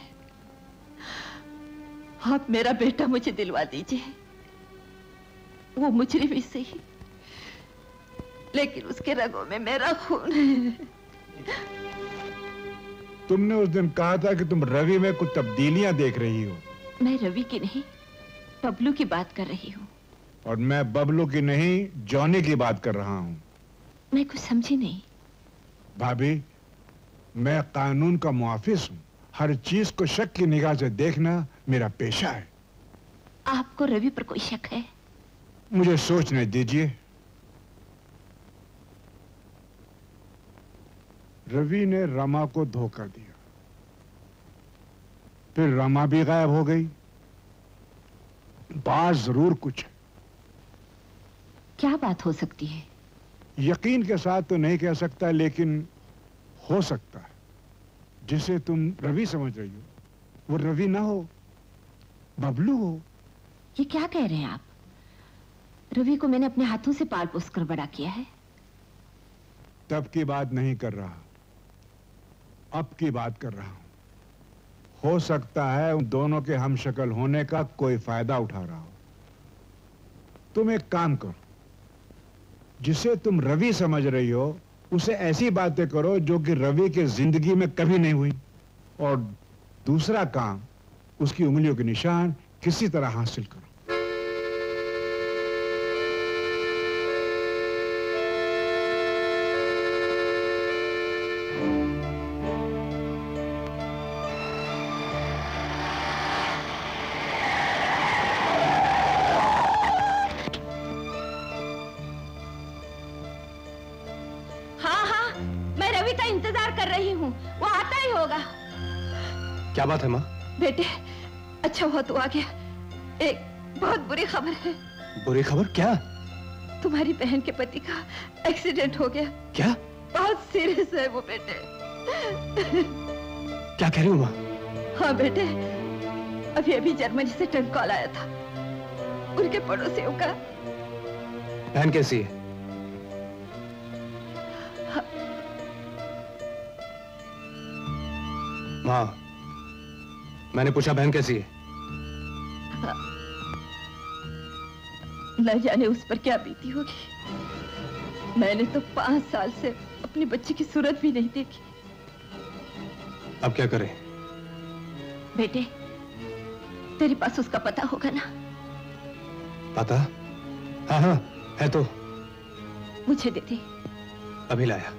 आप मेरा बेटा मुझे दिलवा दीजिए। वो मुजरिम ही सही, लेकिन उसके रगों में मेरा खून है। तुमने उस दिन कहा था कि तुम रवि में कुछ तब्दीलियां देख रही हो। मैं रवि की नहीं, बबलू की बात कर रही हूँ। और मैं बबलू की नहीं, जॉनी की बात कर रहा हूँ। मैं कुछ समझी नहीं। भाभी, मैं कानून का मुहाफिज हूँ। हर चीज को शक की निगाह से देखना मेरा पेशा है। आपको रवि पर कोई शक है? मुझे सोचने दीजिए। रवि ने रमा को धोखा दिया, फिर रमा भी गायब हो गई। बात जरूर कुछ है। क्या बात हो सकती है? यकीन के साथ तो नहीं कह सकता, लेकिन हो सकता है। जिसे तुम रवि समझ रही हो, वो रवि ना हो, बबलू हो। ये क्या कह रहे हैं आप? रवि को मैंने अपने हाथों से पाल पोस कर बड़ा किया है। तब की बात नहीं कर रहा, अब की बात कर रहा हूं। हो सकता है उन दोनों के हमशक्ल होने का कोई फायदा उठा रहा हो। तुम एक काम करो, जिसे तुम रवि समझ रही हो उसे ऐसी बातें करो जो कि रवि के जिंदगी में कभी नहीं हुई। और दूसरा काम, उसकी उंगलियों के निशान किसी तरह हासिल करो। बात है माँ? बेटे, अच्छा हुआ तू आ गया। एक बहुत बुरी खबर है। बुरी खबर? क्या? तुम्हारी बहन के पति का एक्सीडेंट हो गया। क्या? बहुत सीरियस है वो बेटे। क्या कह रही हो माँ? हाँ बेटे, अभी अभी जर्मनी से टेलीफोन कॉल आया था उनके पड़ोसियों का। बहन कैसी है? हाँ। माँ, मैंने पूछा बहन कैसी है? न जाने उस पर क्या बीती होगी। मैंने तो 5 साल से अपने बच्चे की सूरत भी नहीं देखी। अब क्या करें? बेटे, तेरे पास उसका पता होगा ना? पता? हाँ हाँ है तो। मुझे दे दे। अभी लाया।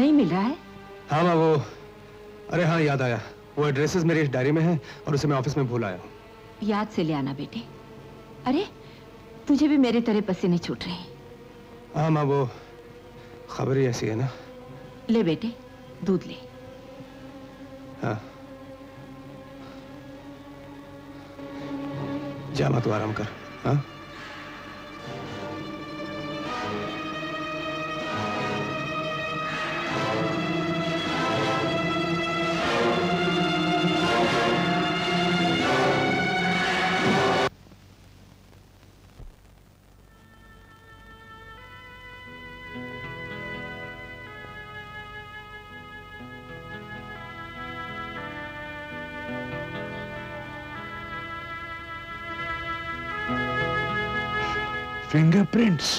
नहीं मिला है? हाँ माँ वो, अरे हाँ याद आया, वो एड्रेसेस मेरी डायरी में है और उसे मैं ऑफिस में भूल आया हूँ। याद से ले आना बेटे। अरे तुझे भी मेरी तरह पसीने छूट रहे हैं। हाँ माँ वो खबर ही ऐसी है ना। ले बेटे दूध ले। हाँ जा माँ तू आराम कर। हाँ फिंगरप्रिंट्स।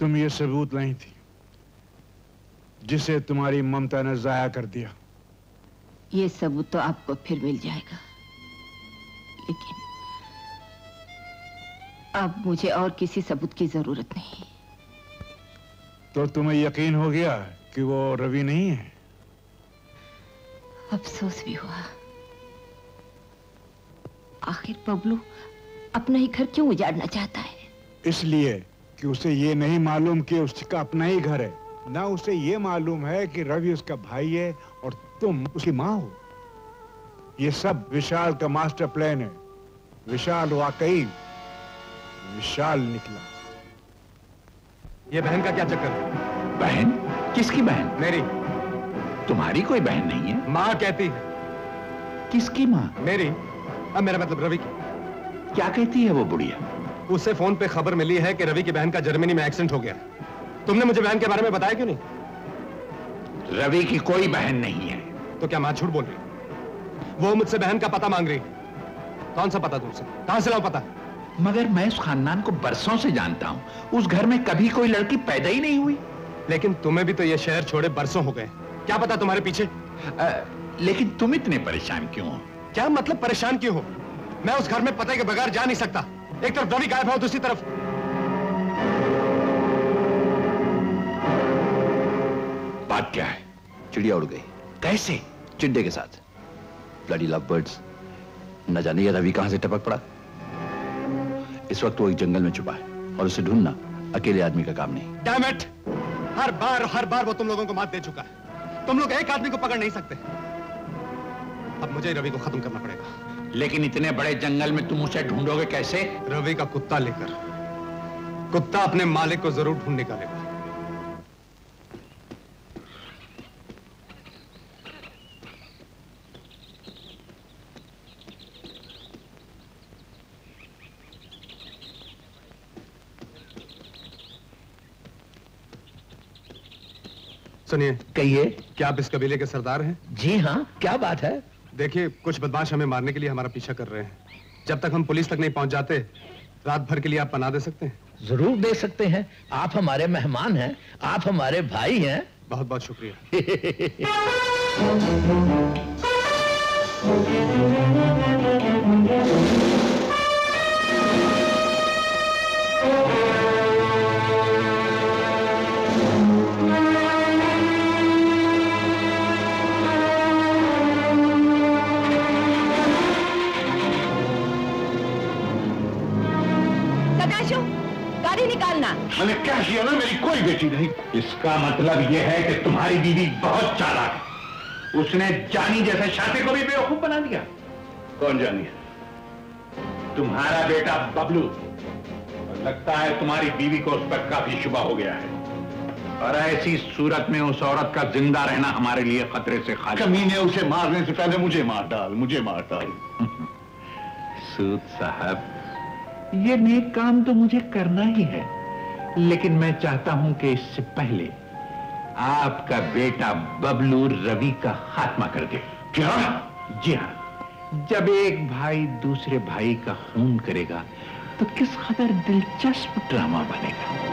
तुम ये सबूत लाई थी जिसे तुम्हारी ममता ने जाया कर दिया। ये सबूत तो आपको फिर मिल जाएगा, लेकिन अब मुझे और किसी सबूत की जरूरत नहीं। तो तुम्हें यकीन हो गया कि वो रवि नहीं है? अफसोस भी हुआ। आखिर बबलू अपना ही घर क्यों उजाड़ना चाहता है? इसलिए कि उसे ये नहीं मालूम कि उसका अपना ही घर है, ना उसे ये मालूम है कि रवि उसका भाई है और तुम उसकी माँ हो। ये सब विशाल का मास्टर प्लान है। विशाल वाकई विशाल निकला। ये बहन का क्या चक्कर है? बहन? किसकी बहन? मेरी। तुम्हारी कोई बहन नहीं है? माँ कहती है। किसकी माँ? मेरी। अब मेरा मतलब रवि की। क्या कहती है वो बुढ़िया? उसे फोन पे खबर मिली है कि रवि की बहन का जर्मनी में एक्सीडेंट हो गया। तुमने मुझे बहन के बारे में बताया क्यों नहीं? रवि की कोई बहन नहीं है। तो क्या माँ झूठ बोल रही? वो मुझसे बहन का पता मांग रही। कौन सा पता तुमसे? कहां से लाऊं पता? मगर मैं उस खानदान को बरसों से जानता हूं। उस घर में कभी कोई लड़की पैदा ही नहीं हुई। लेकिन तुम्हें भी तो ये शहर छोड़े बरसों हो गए, क्या पता तुम्हारे पीछे। लेकिन तुम इतने परेशान क्यों हो? क्या मतलब परेशान क्यों हो? मैं उस घर में पते के बगैर जा नहीं सकता। एक तरफ रवि गायब है, दूसरी तरफ बात क्या है? चिड़िया उड़ गई। कैसे? चिड़े के साथ। Bloody love birds. न जाने ये रवि कहां से टपक पड़ा। इस वक्त वो एक जंगल में छुपा है और उसे ढूंढना अकेले आदमी का काम नहीं। Damn it! हर बार वो तुम लोगों को मात दे चुका है। तुम लोग एक आदमी को पकड़ नहीं सकते। अब मुझे रवि को खत्म करना पड़ेगा। लेकिन इतने बड़े जंगल में तुम उसे ढूंढोगे कैसे? रवि का कुत्ता लेकर। कुत्ता अपने मालिक को जरूर ढूंढ निकालेगा। सुनिए। कहिए। क्या आप इस कबीले के सरदार हैं? जी हाँ। क्या बात है? देखिए कुछ बदमाश हमें मारने के लिए हमारा पीछा कर रहे हैं। जब तक हम पुलिस तक नहीं पहुंच जाते, रात भर के लिए आप पनाह दे सकते हैं? जरूर दे सकते हैं। आप हमारे मेहमान हैं, आप हमारे भाई हैं। बहुत बहुत शुक्रिया। निकालना। मैंने क्या किया ना, मेरी कोई बेटी नहीं। इसका मतलब यह है कि तुम्हारी बीवी बहुत चालाक है। उसने जानी जैसे शातिर को भी बेवकूफ बना दिया। कौन जानी है? तुम्हारा बेटा बबलू। और लगता है तुम्हारी बीवी को उस पर काफी शुबा हो गया है। और ऐसी सूरत में उस औरत का जिंदा रहना हमारे लिए खतरे से खाली। कमीने उसे मारने से पहले मुझे मार डाल। सूद साहब, ये नेक काम तो मुझे करना ही है, लेकिन मैं चाहता हूं कि इससे पहले आपका बेटा बबलू रवि का खात्मा कर दे। क्या? जी हाँ, जब एक भाई दूसरे भाई का खून करेगा तो किस कदर दिलचस्प ड्रामा बनेगा।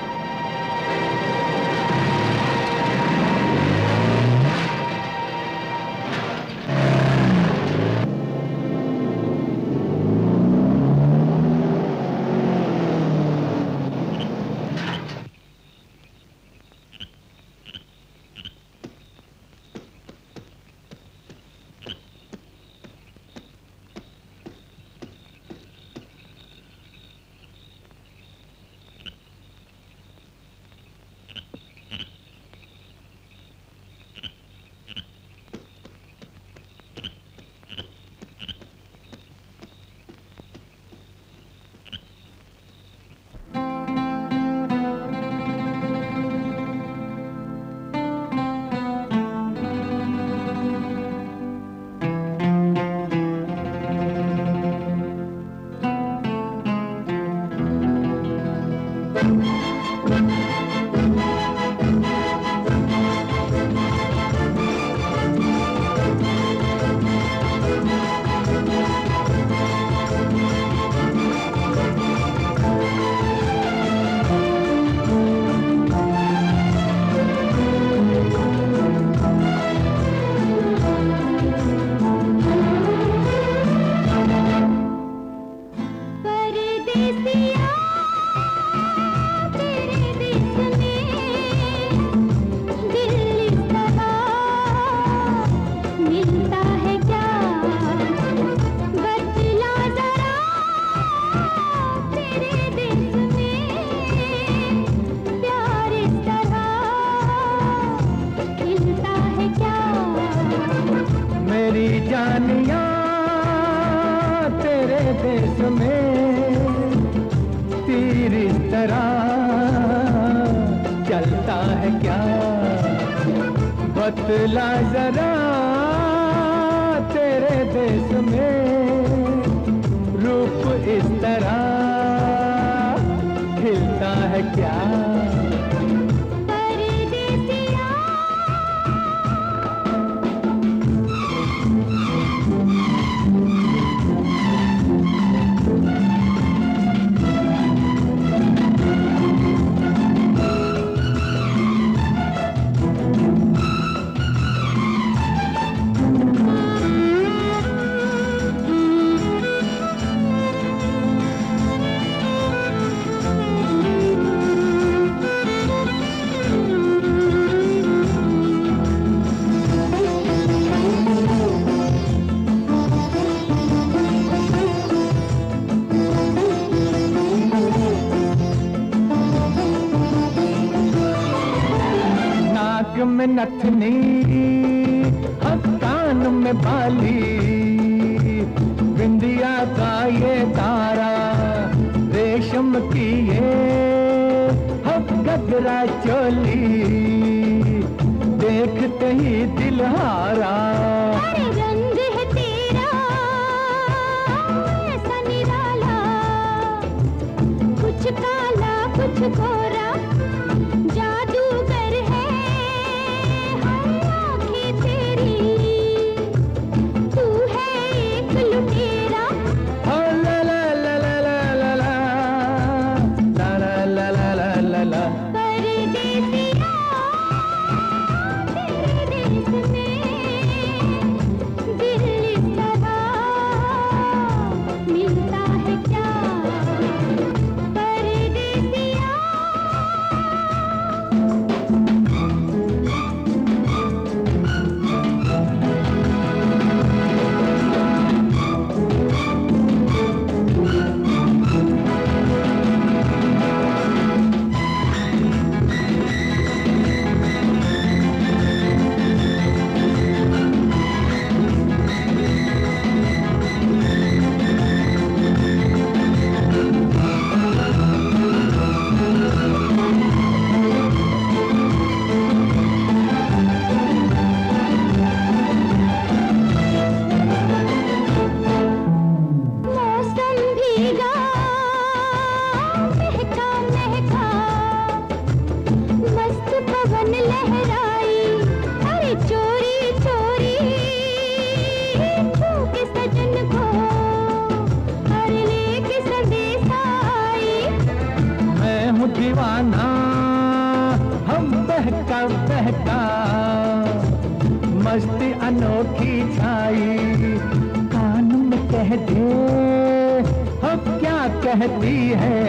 हम क्या कहती है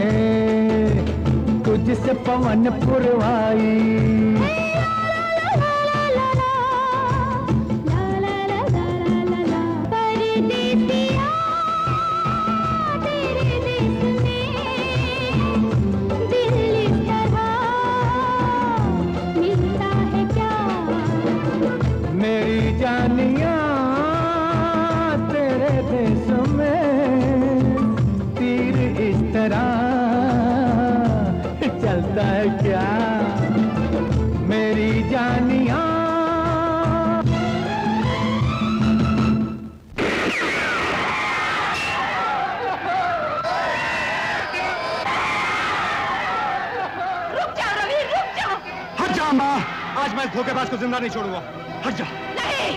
तुझसे पवन पुरवाई। धोखेबाज को जिंदा नहीं छोड़ूंगा। हट जा। नहीं,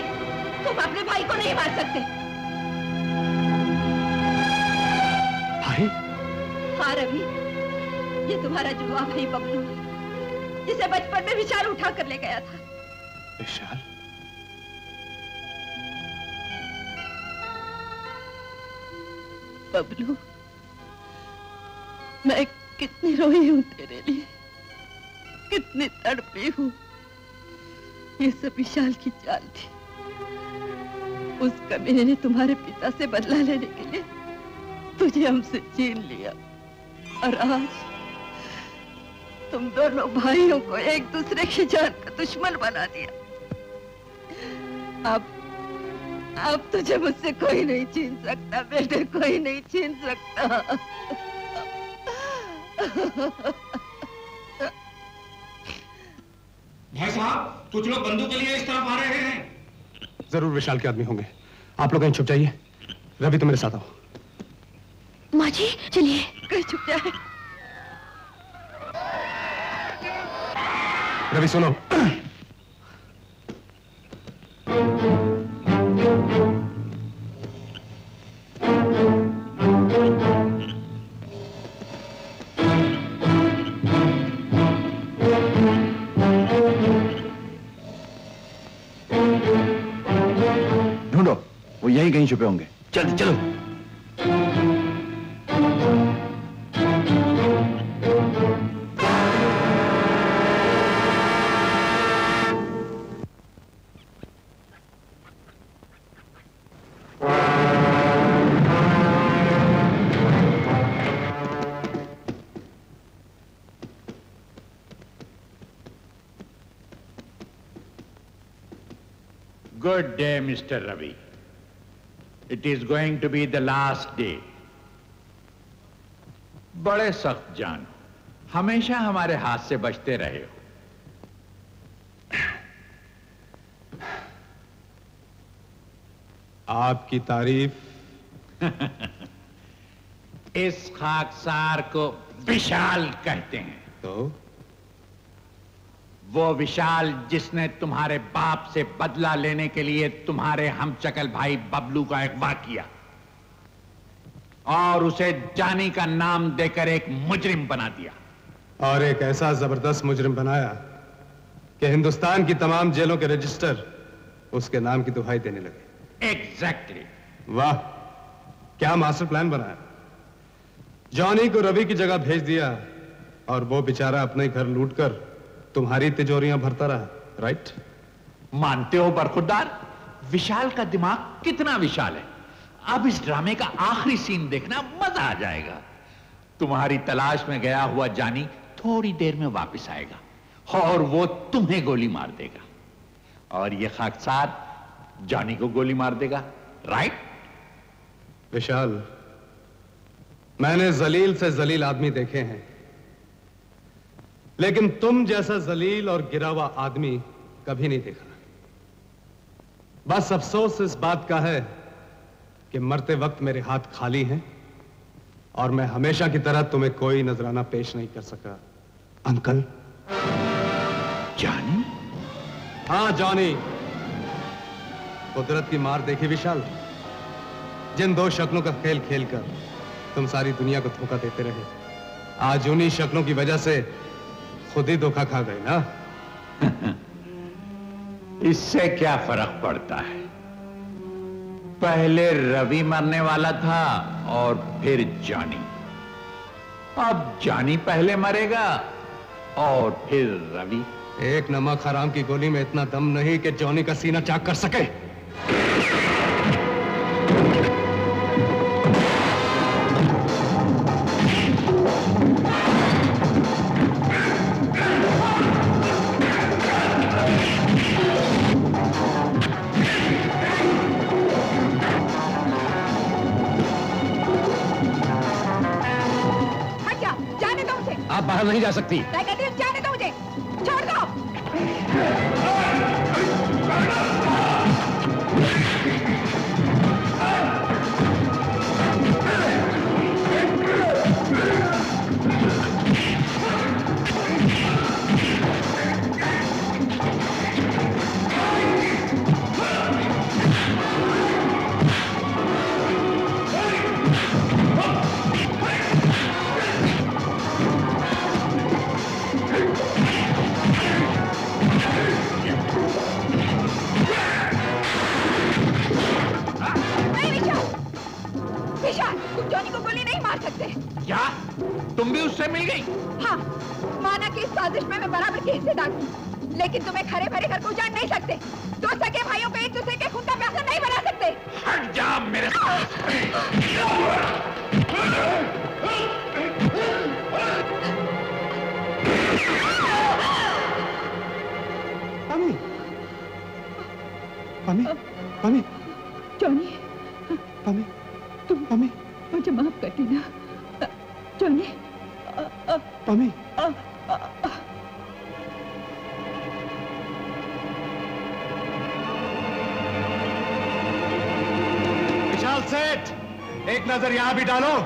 तुम अपने भाई को नहीं मार सकते। भाई? हाँ रवि, ये तुम्हारा जुआ भाई बबलू है, जिसे बचपन में विशाल उठा कर ले गया था। विशाल? बबलू, मैं कितनी रोई हूँ तेरे लिए, कितनी तड़पी हूँ। ये सब विशाल की चाल थी। उस कमीने ने तुम्हारे पिता से बदला लेने के लिए तुझे हमसे छीन लिया और आज तुम दोनों भाइयों को एक दूसरे की जान का दुश्मन बना दिया। अब तुझे मुझसे कोई नहीं छीन सकता बेटे, कोई नहीं छीन सकता। भाई साहब, कुछ लोग बंदूक के लिए इस तरफ आ रहे हैं। जरूर विशाल के आदमी होंगे। आप लोग कहीं छुप जाइए। रवि, तुम मेरे साथ आओ। माँ जी, चलिए कहीं छुप जाए। रवि सुनो, कहीं छुपे होंगे। चल चलो। Good day mister Ravi. It is going to be the last day. बड़े सख्त जान, हमेशा हमारे हाथ से बचते रहे हो। आपकी तारीफ। इस खाकसार को विशाल कहते हैं। तो वो विशाल जिसने तुम्हारे बाप से बदला लेने के लिए तुम्हारे हमशक्ल भाई बबलू का अगवा किया और उसे जानी का नाम देकर एक मुजरिम बना दिया। और एक ऐसा जबरदस्त मुजरिम बनाया कि हिंदुस्तान की तमाम जेलों के रजिस्टर उसके नाम की दुहाई देने लगे। एग्जैक्टली। वाह, क्या मास्टर प्लान बनाया। जॉनी को रवि की जगह भेज दिया और वो बेचारा अपने घर लूट कर तुम्हारी तिजोरियां भरता रहा। राइट। मानते हो बरखुदार, विशाल का दिमाग कितना विशाल है। अब इस ड्रामे का आखिरी सीन देखना, मजा आ जाएगा। तुम्हारी तलाश में गया हुआ जानी थोड़ी देर में वापस आएगा और वो तुम्हें गोली मार देगा और ये खाकसार जानी को गोली मार देगा। राइट। विशाल, मैंने जलील से जलील आदमी देखे हैं, लेकिन तुम जैसा जलील और गिरावा आदमी कभी नहीं देखा। बस अफसोस इस बात का है कि मरते वक्त मेरे हाथ खाली हैं और मैं हमेशा की तरह तुम्हें कोई नजराना पेश नहीं कर सका। अंकल। जानी? हाँ जानी। कुदरत की मार देखी विशाल, जिन दो शक्लों का खेल खेल कर तुम सारी दुनिया को धोखा देते रहे, आज उन्हीं शक्लों की वजह से खुद ही धोखा खा गए ना। इससे क्या फर्क पड़ता है, पहले रवि मरने वाला था और फिर जानी। अब जानी पहले मरेगा और फिर रवि। एक नमक हराम की गोली में इतना दम नहीं कि जॉनी का सीना चाक कर सके। बाहर नहीं जा सकती। मैं कहती हूँ जाने दो मुझे, छोड़ दो। क्या तुम भी उससे मिल गई? हाँ, माना कि इस साजिश में मैं बराबर की हिस्सेदार हूँ, लेकिन तुम्हें खरे भरे घर को उजाड़ नहीं सकते। दो सगे भाइयों को एक दूसरे के खून का प्यासा नहीं बना सकते। हट जा मेरे साथ। अम्मी, अम्मी, अम्मी, जॉनी, अम्मी, तुम अम्मी मुझे माफ कर देना। चलिए पमी विशाल सेठ, एक नजर यहां भी डालो।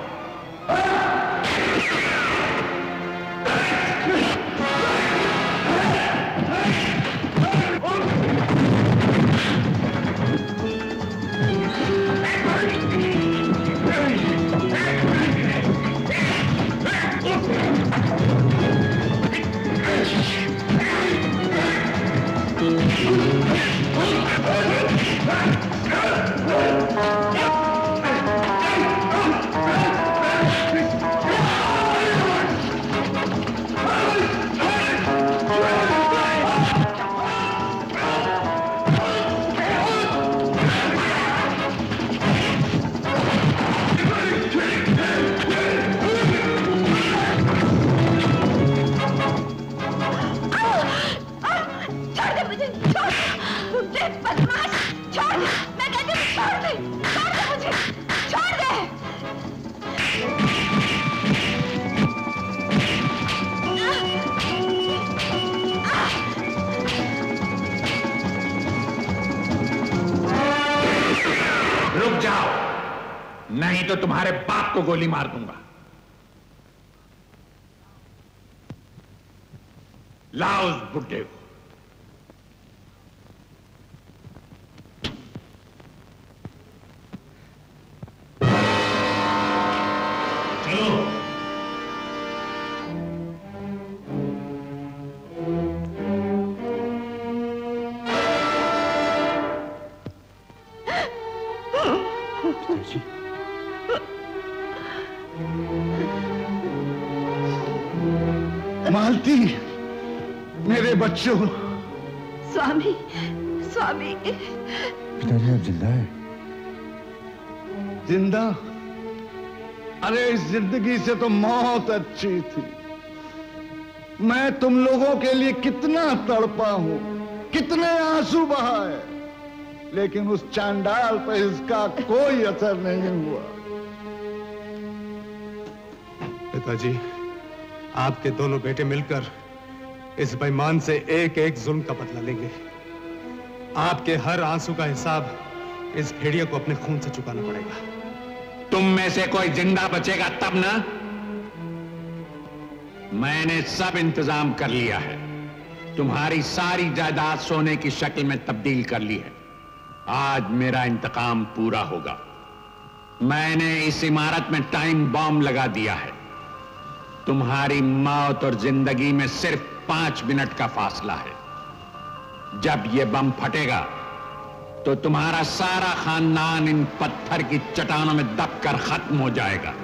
तो तुम्हारे बाप को गोली मार दूंगा। लाओ उस बुड्ढे को। स्वामी, स्वामी, पिताजी आप जिंदा है? जिंदा? अरे इस जिंदगी से तो मौत अच्छी थी। मैं तुम लोगों के लिए कितना तड़पा हूं, कितने आंसू बहाए, लेकिन उस चांडाल पर इसका कोई असर नहीं हुआ। पिताजी, आपके दोनों बेटे मिलकर इस बेईमान से एक एक जुल्म का बदला लेंगे। आपके हर आंसू का हिसाब इस भेड़िया को अपने खून से चुकाना पड़ेगा। तुम में से कोई जिंदा बचेगा तब ना। मैंने सब इंतजाम कर लिया है। तुम्हारी सारी जायदाद सोने की शक्ल में तब्दील कर ली है। आज मेरा इंतकाम पूरा होगा। मैंने इस इमारत में टाइम बॉम्ब लगा दिया है। तुम्हारी मौत और जिंदगी में सिर्फ 5 मिनट का फासला है। जब ये बम फटेगा तो तुम्हारा सारा खानदान इन पत्थर की चट्टानों में दबकर खत्म हो जाएगा।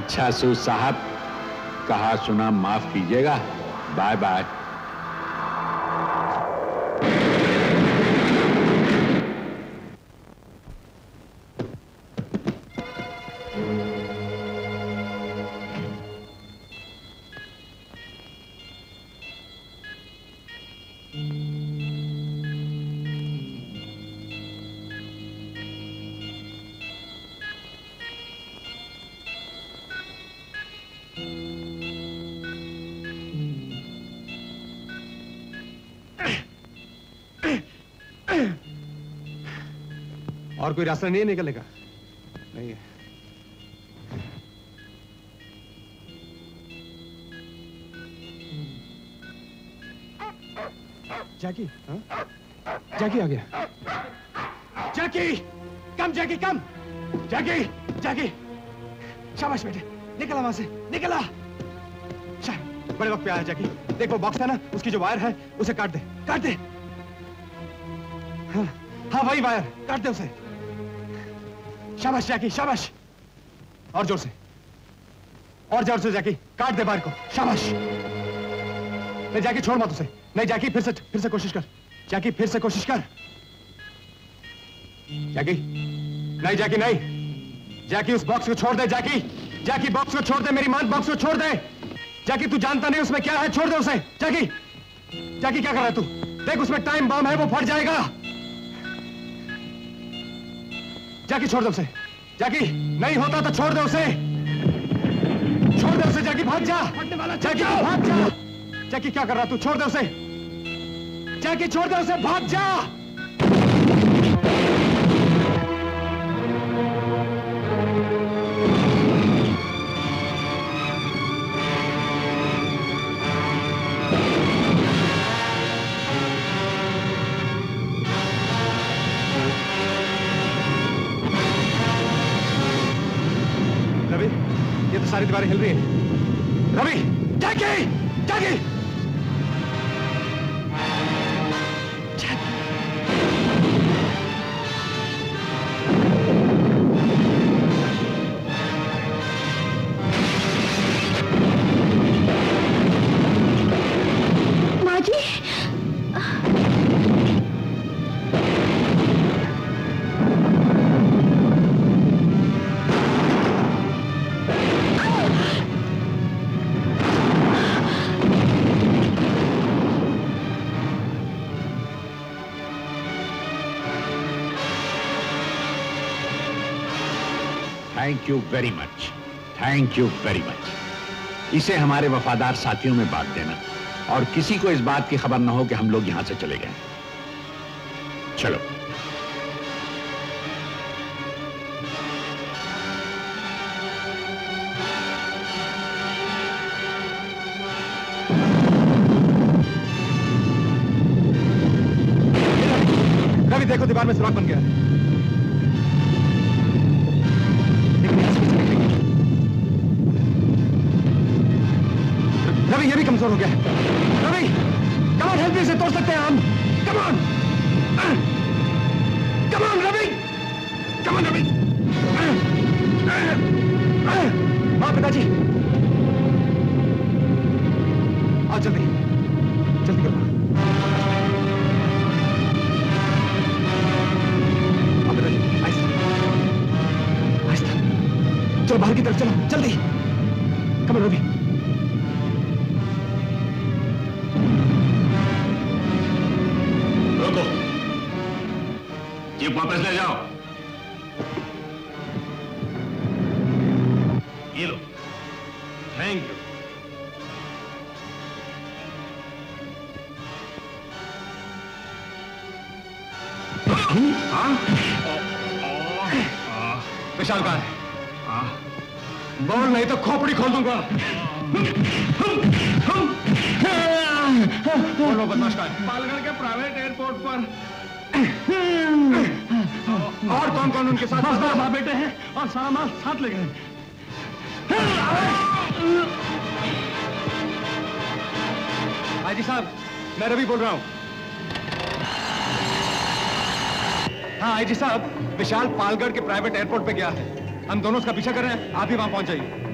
अच्छा सूद साहब, कहा सुना माफ कीजिएगा, बाय बाय। और कोई रास्ता नहीं निकलेगा? नहीं है। जैकी, हाँ? जैकी आ गया। Jackie, come Jackie, come Jackie, Jackie, शाबाश बेटे, निकला वहां से, निकला। बड़े वक्त पे आया जैकी। देखो बॉक्स है ना, उसकी जो वायर है उसे काट दे, काट दे। हाँ हाँ वही वायर, काट दे उसे। शाबाश जैकी, शाबाश। और जोर से, और जोर से जैकी, काट दे बाहर को। शाबाश। नहीं जैकी, छोड़ मत उसे। नहीं जैकी, फिर से कोशिश कर जैकी, फिर से कोशिश कर जैकी। नहीं जैकी, नहीं जैकी, उस बॉक्स को छोड़ दे जैकी। जैकी बॉक्स को छोड़ दे, मेरी मान, बॉक्स को छोड़ दे जैकी। तू जानता नहीं उसमें क्या है, छोड़ दे उसे जैकी। जैकी क्या कर रहा है तू? देख उसमें टाइम बॉम्ब है, वो फट जाएगा। जैकी छोड़ दो उसे जैकी। नहीं होता तो छोड़ दो उसे, छोड़ दो उसे जैकी। भाग जा जैकी, भाग जा जैकी। क्या कर रहा तू? छोड़ दो उसे जैकी, छोड़ दो उसे, भाग जा। सारी दीवारें हिल रही हैं। Ravi, Jackie, Jackie, thank you very much, thank you very much. इसे हमारे वफादार साथियों में बांट देना और किसी को इस बात की खबर ना हो कि हम लोग यहां से चले गए। चलो रवि, देखो दीवार में सुराख बन गया है। हो गया रवि, कम ऑन, हेल्प, इसे तोड़ सकते हैं हम। Come on, come on Ravi, come on Ravi. मां, पिताजी, आओ जल्दी जल्दी करो। आओ पिताजी, आहिस्ता आहिस्ता, चलो बाहर की तरफ चलो जल्दी। कम ऑन रवि, वापस ले जाओ। ये लो, थैंक यू। विशाल का है, बोल नहीं तो खोपड़ी खोल दूंगा। बोलो बदमाश का है। पालगढ़ के प्राइवेट एयरपोर्ट पर और कौन कौन उनके साथ साथ बेटे हैं और सारा माल साथ ले गए। हाजी साहब, मैं रवि बोल रहा हूं। हाँ आईजी साहब, विशाल पालगढ़ के प्राइवेट एयरपोर्ट पे गया है। हम दोनों उसका पीछा कर रहे हैं, आप ही वहां पहुंच जाइए।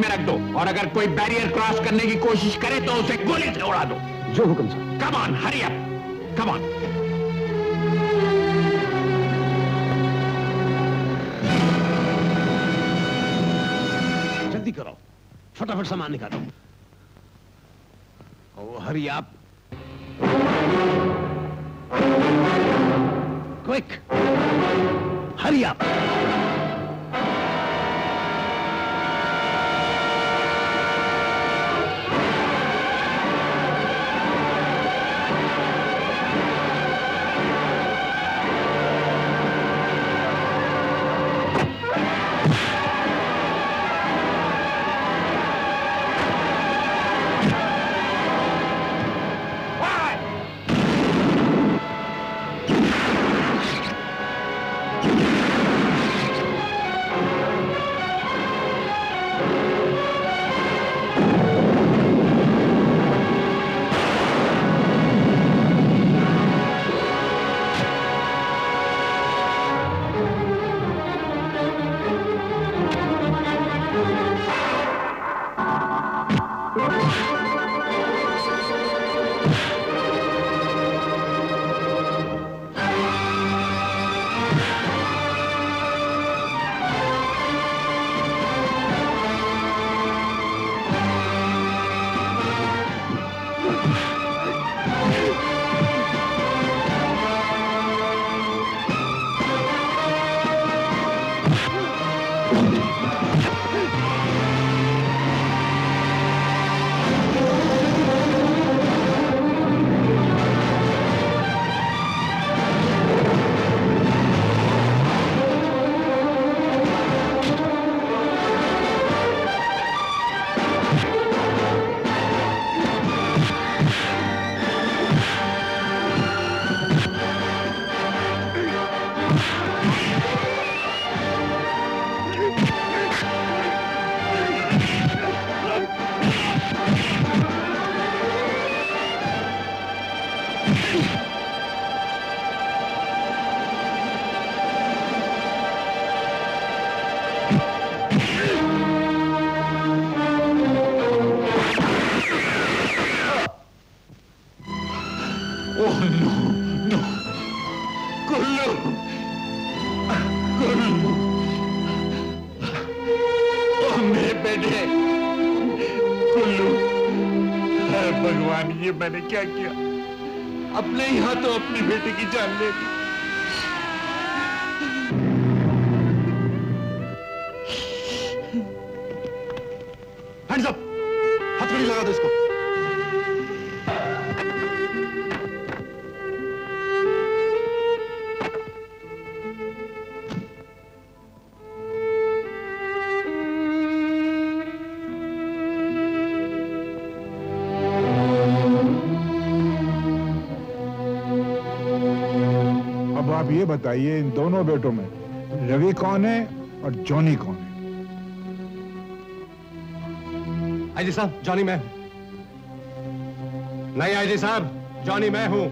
में रख दो और अगर कोई बैरियर क्रॉस करने की कोशिश करे तो उसे गोली से उड़ा दो। जो हुक्म sir. Come on, hurry up, come on. जल्दी करो, फटाफट सामान निकालो। Oh hurry up, quick, hurry up. भगवान ये मैंने क्या किया? अपने ही हाथों अपनी बेटी की जान ले ली। हैंड्स अप, हथकड़ी लगा दो इसको। ये बताइए इन दोनों बेटों में रवि कौन है और जॉनी कौन है? आईजी साहब, जॉनी मैं हूं। नहीं आईजी साहब, जॉनी मैं हूं।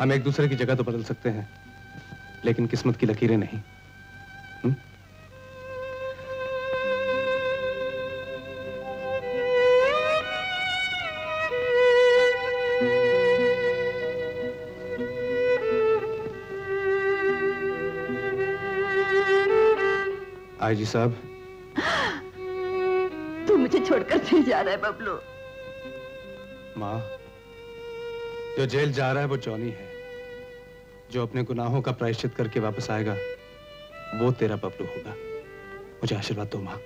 हम एक दूसरे की जगह तो बदल सकते हैं, लेकिन किस्मत की लकीरें नहीं। आईजी साहब, तू मुझे छोड़कर जेल जा रहा है बबलू। माँ, जो जेल जा रहा है वो जॉनी है, जो अपने गुनाहों का प्रायश्चित करके वापस आएगा वो तेरा बबलू होगा। मुझे आशीर्वाद दो माँ।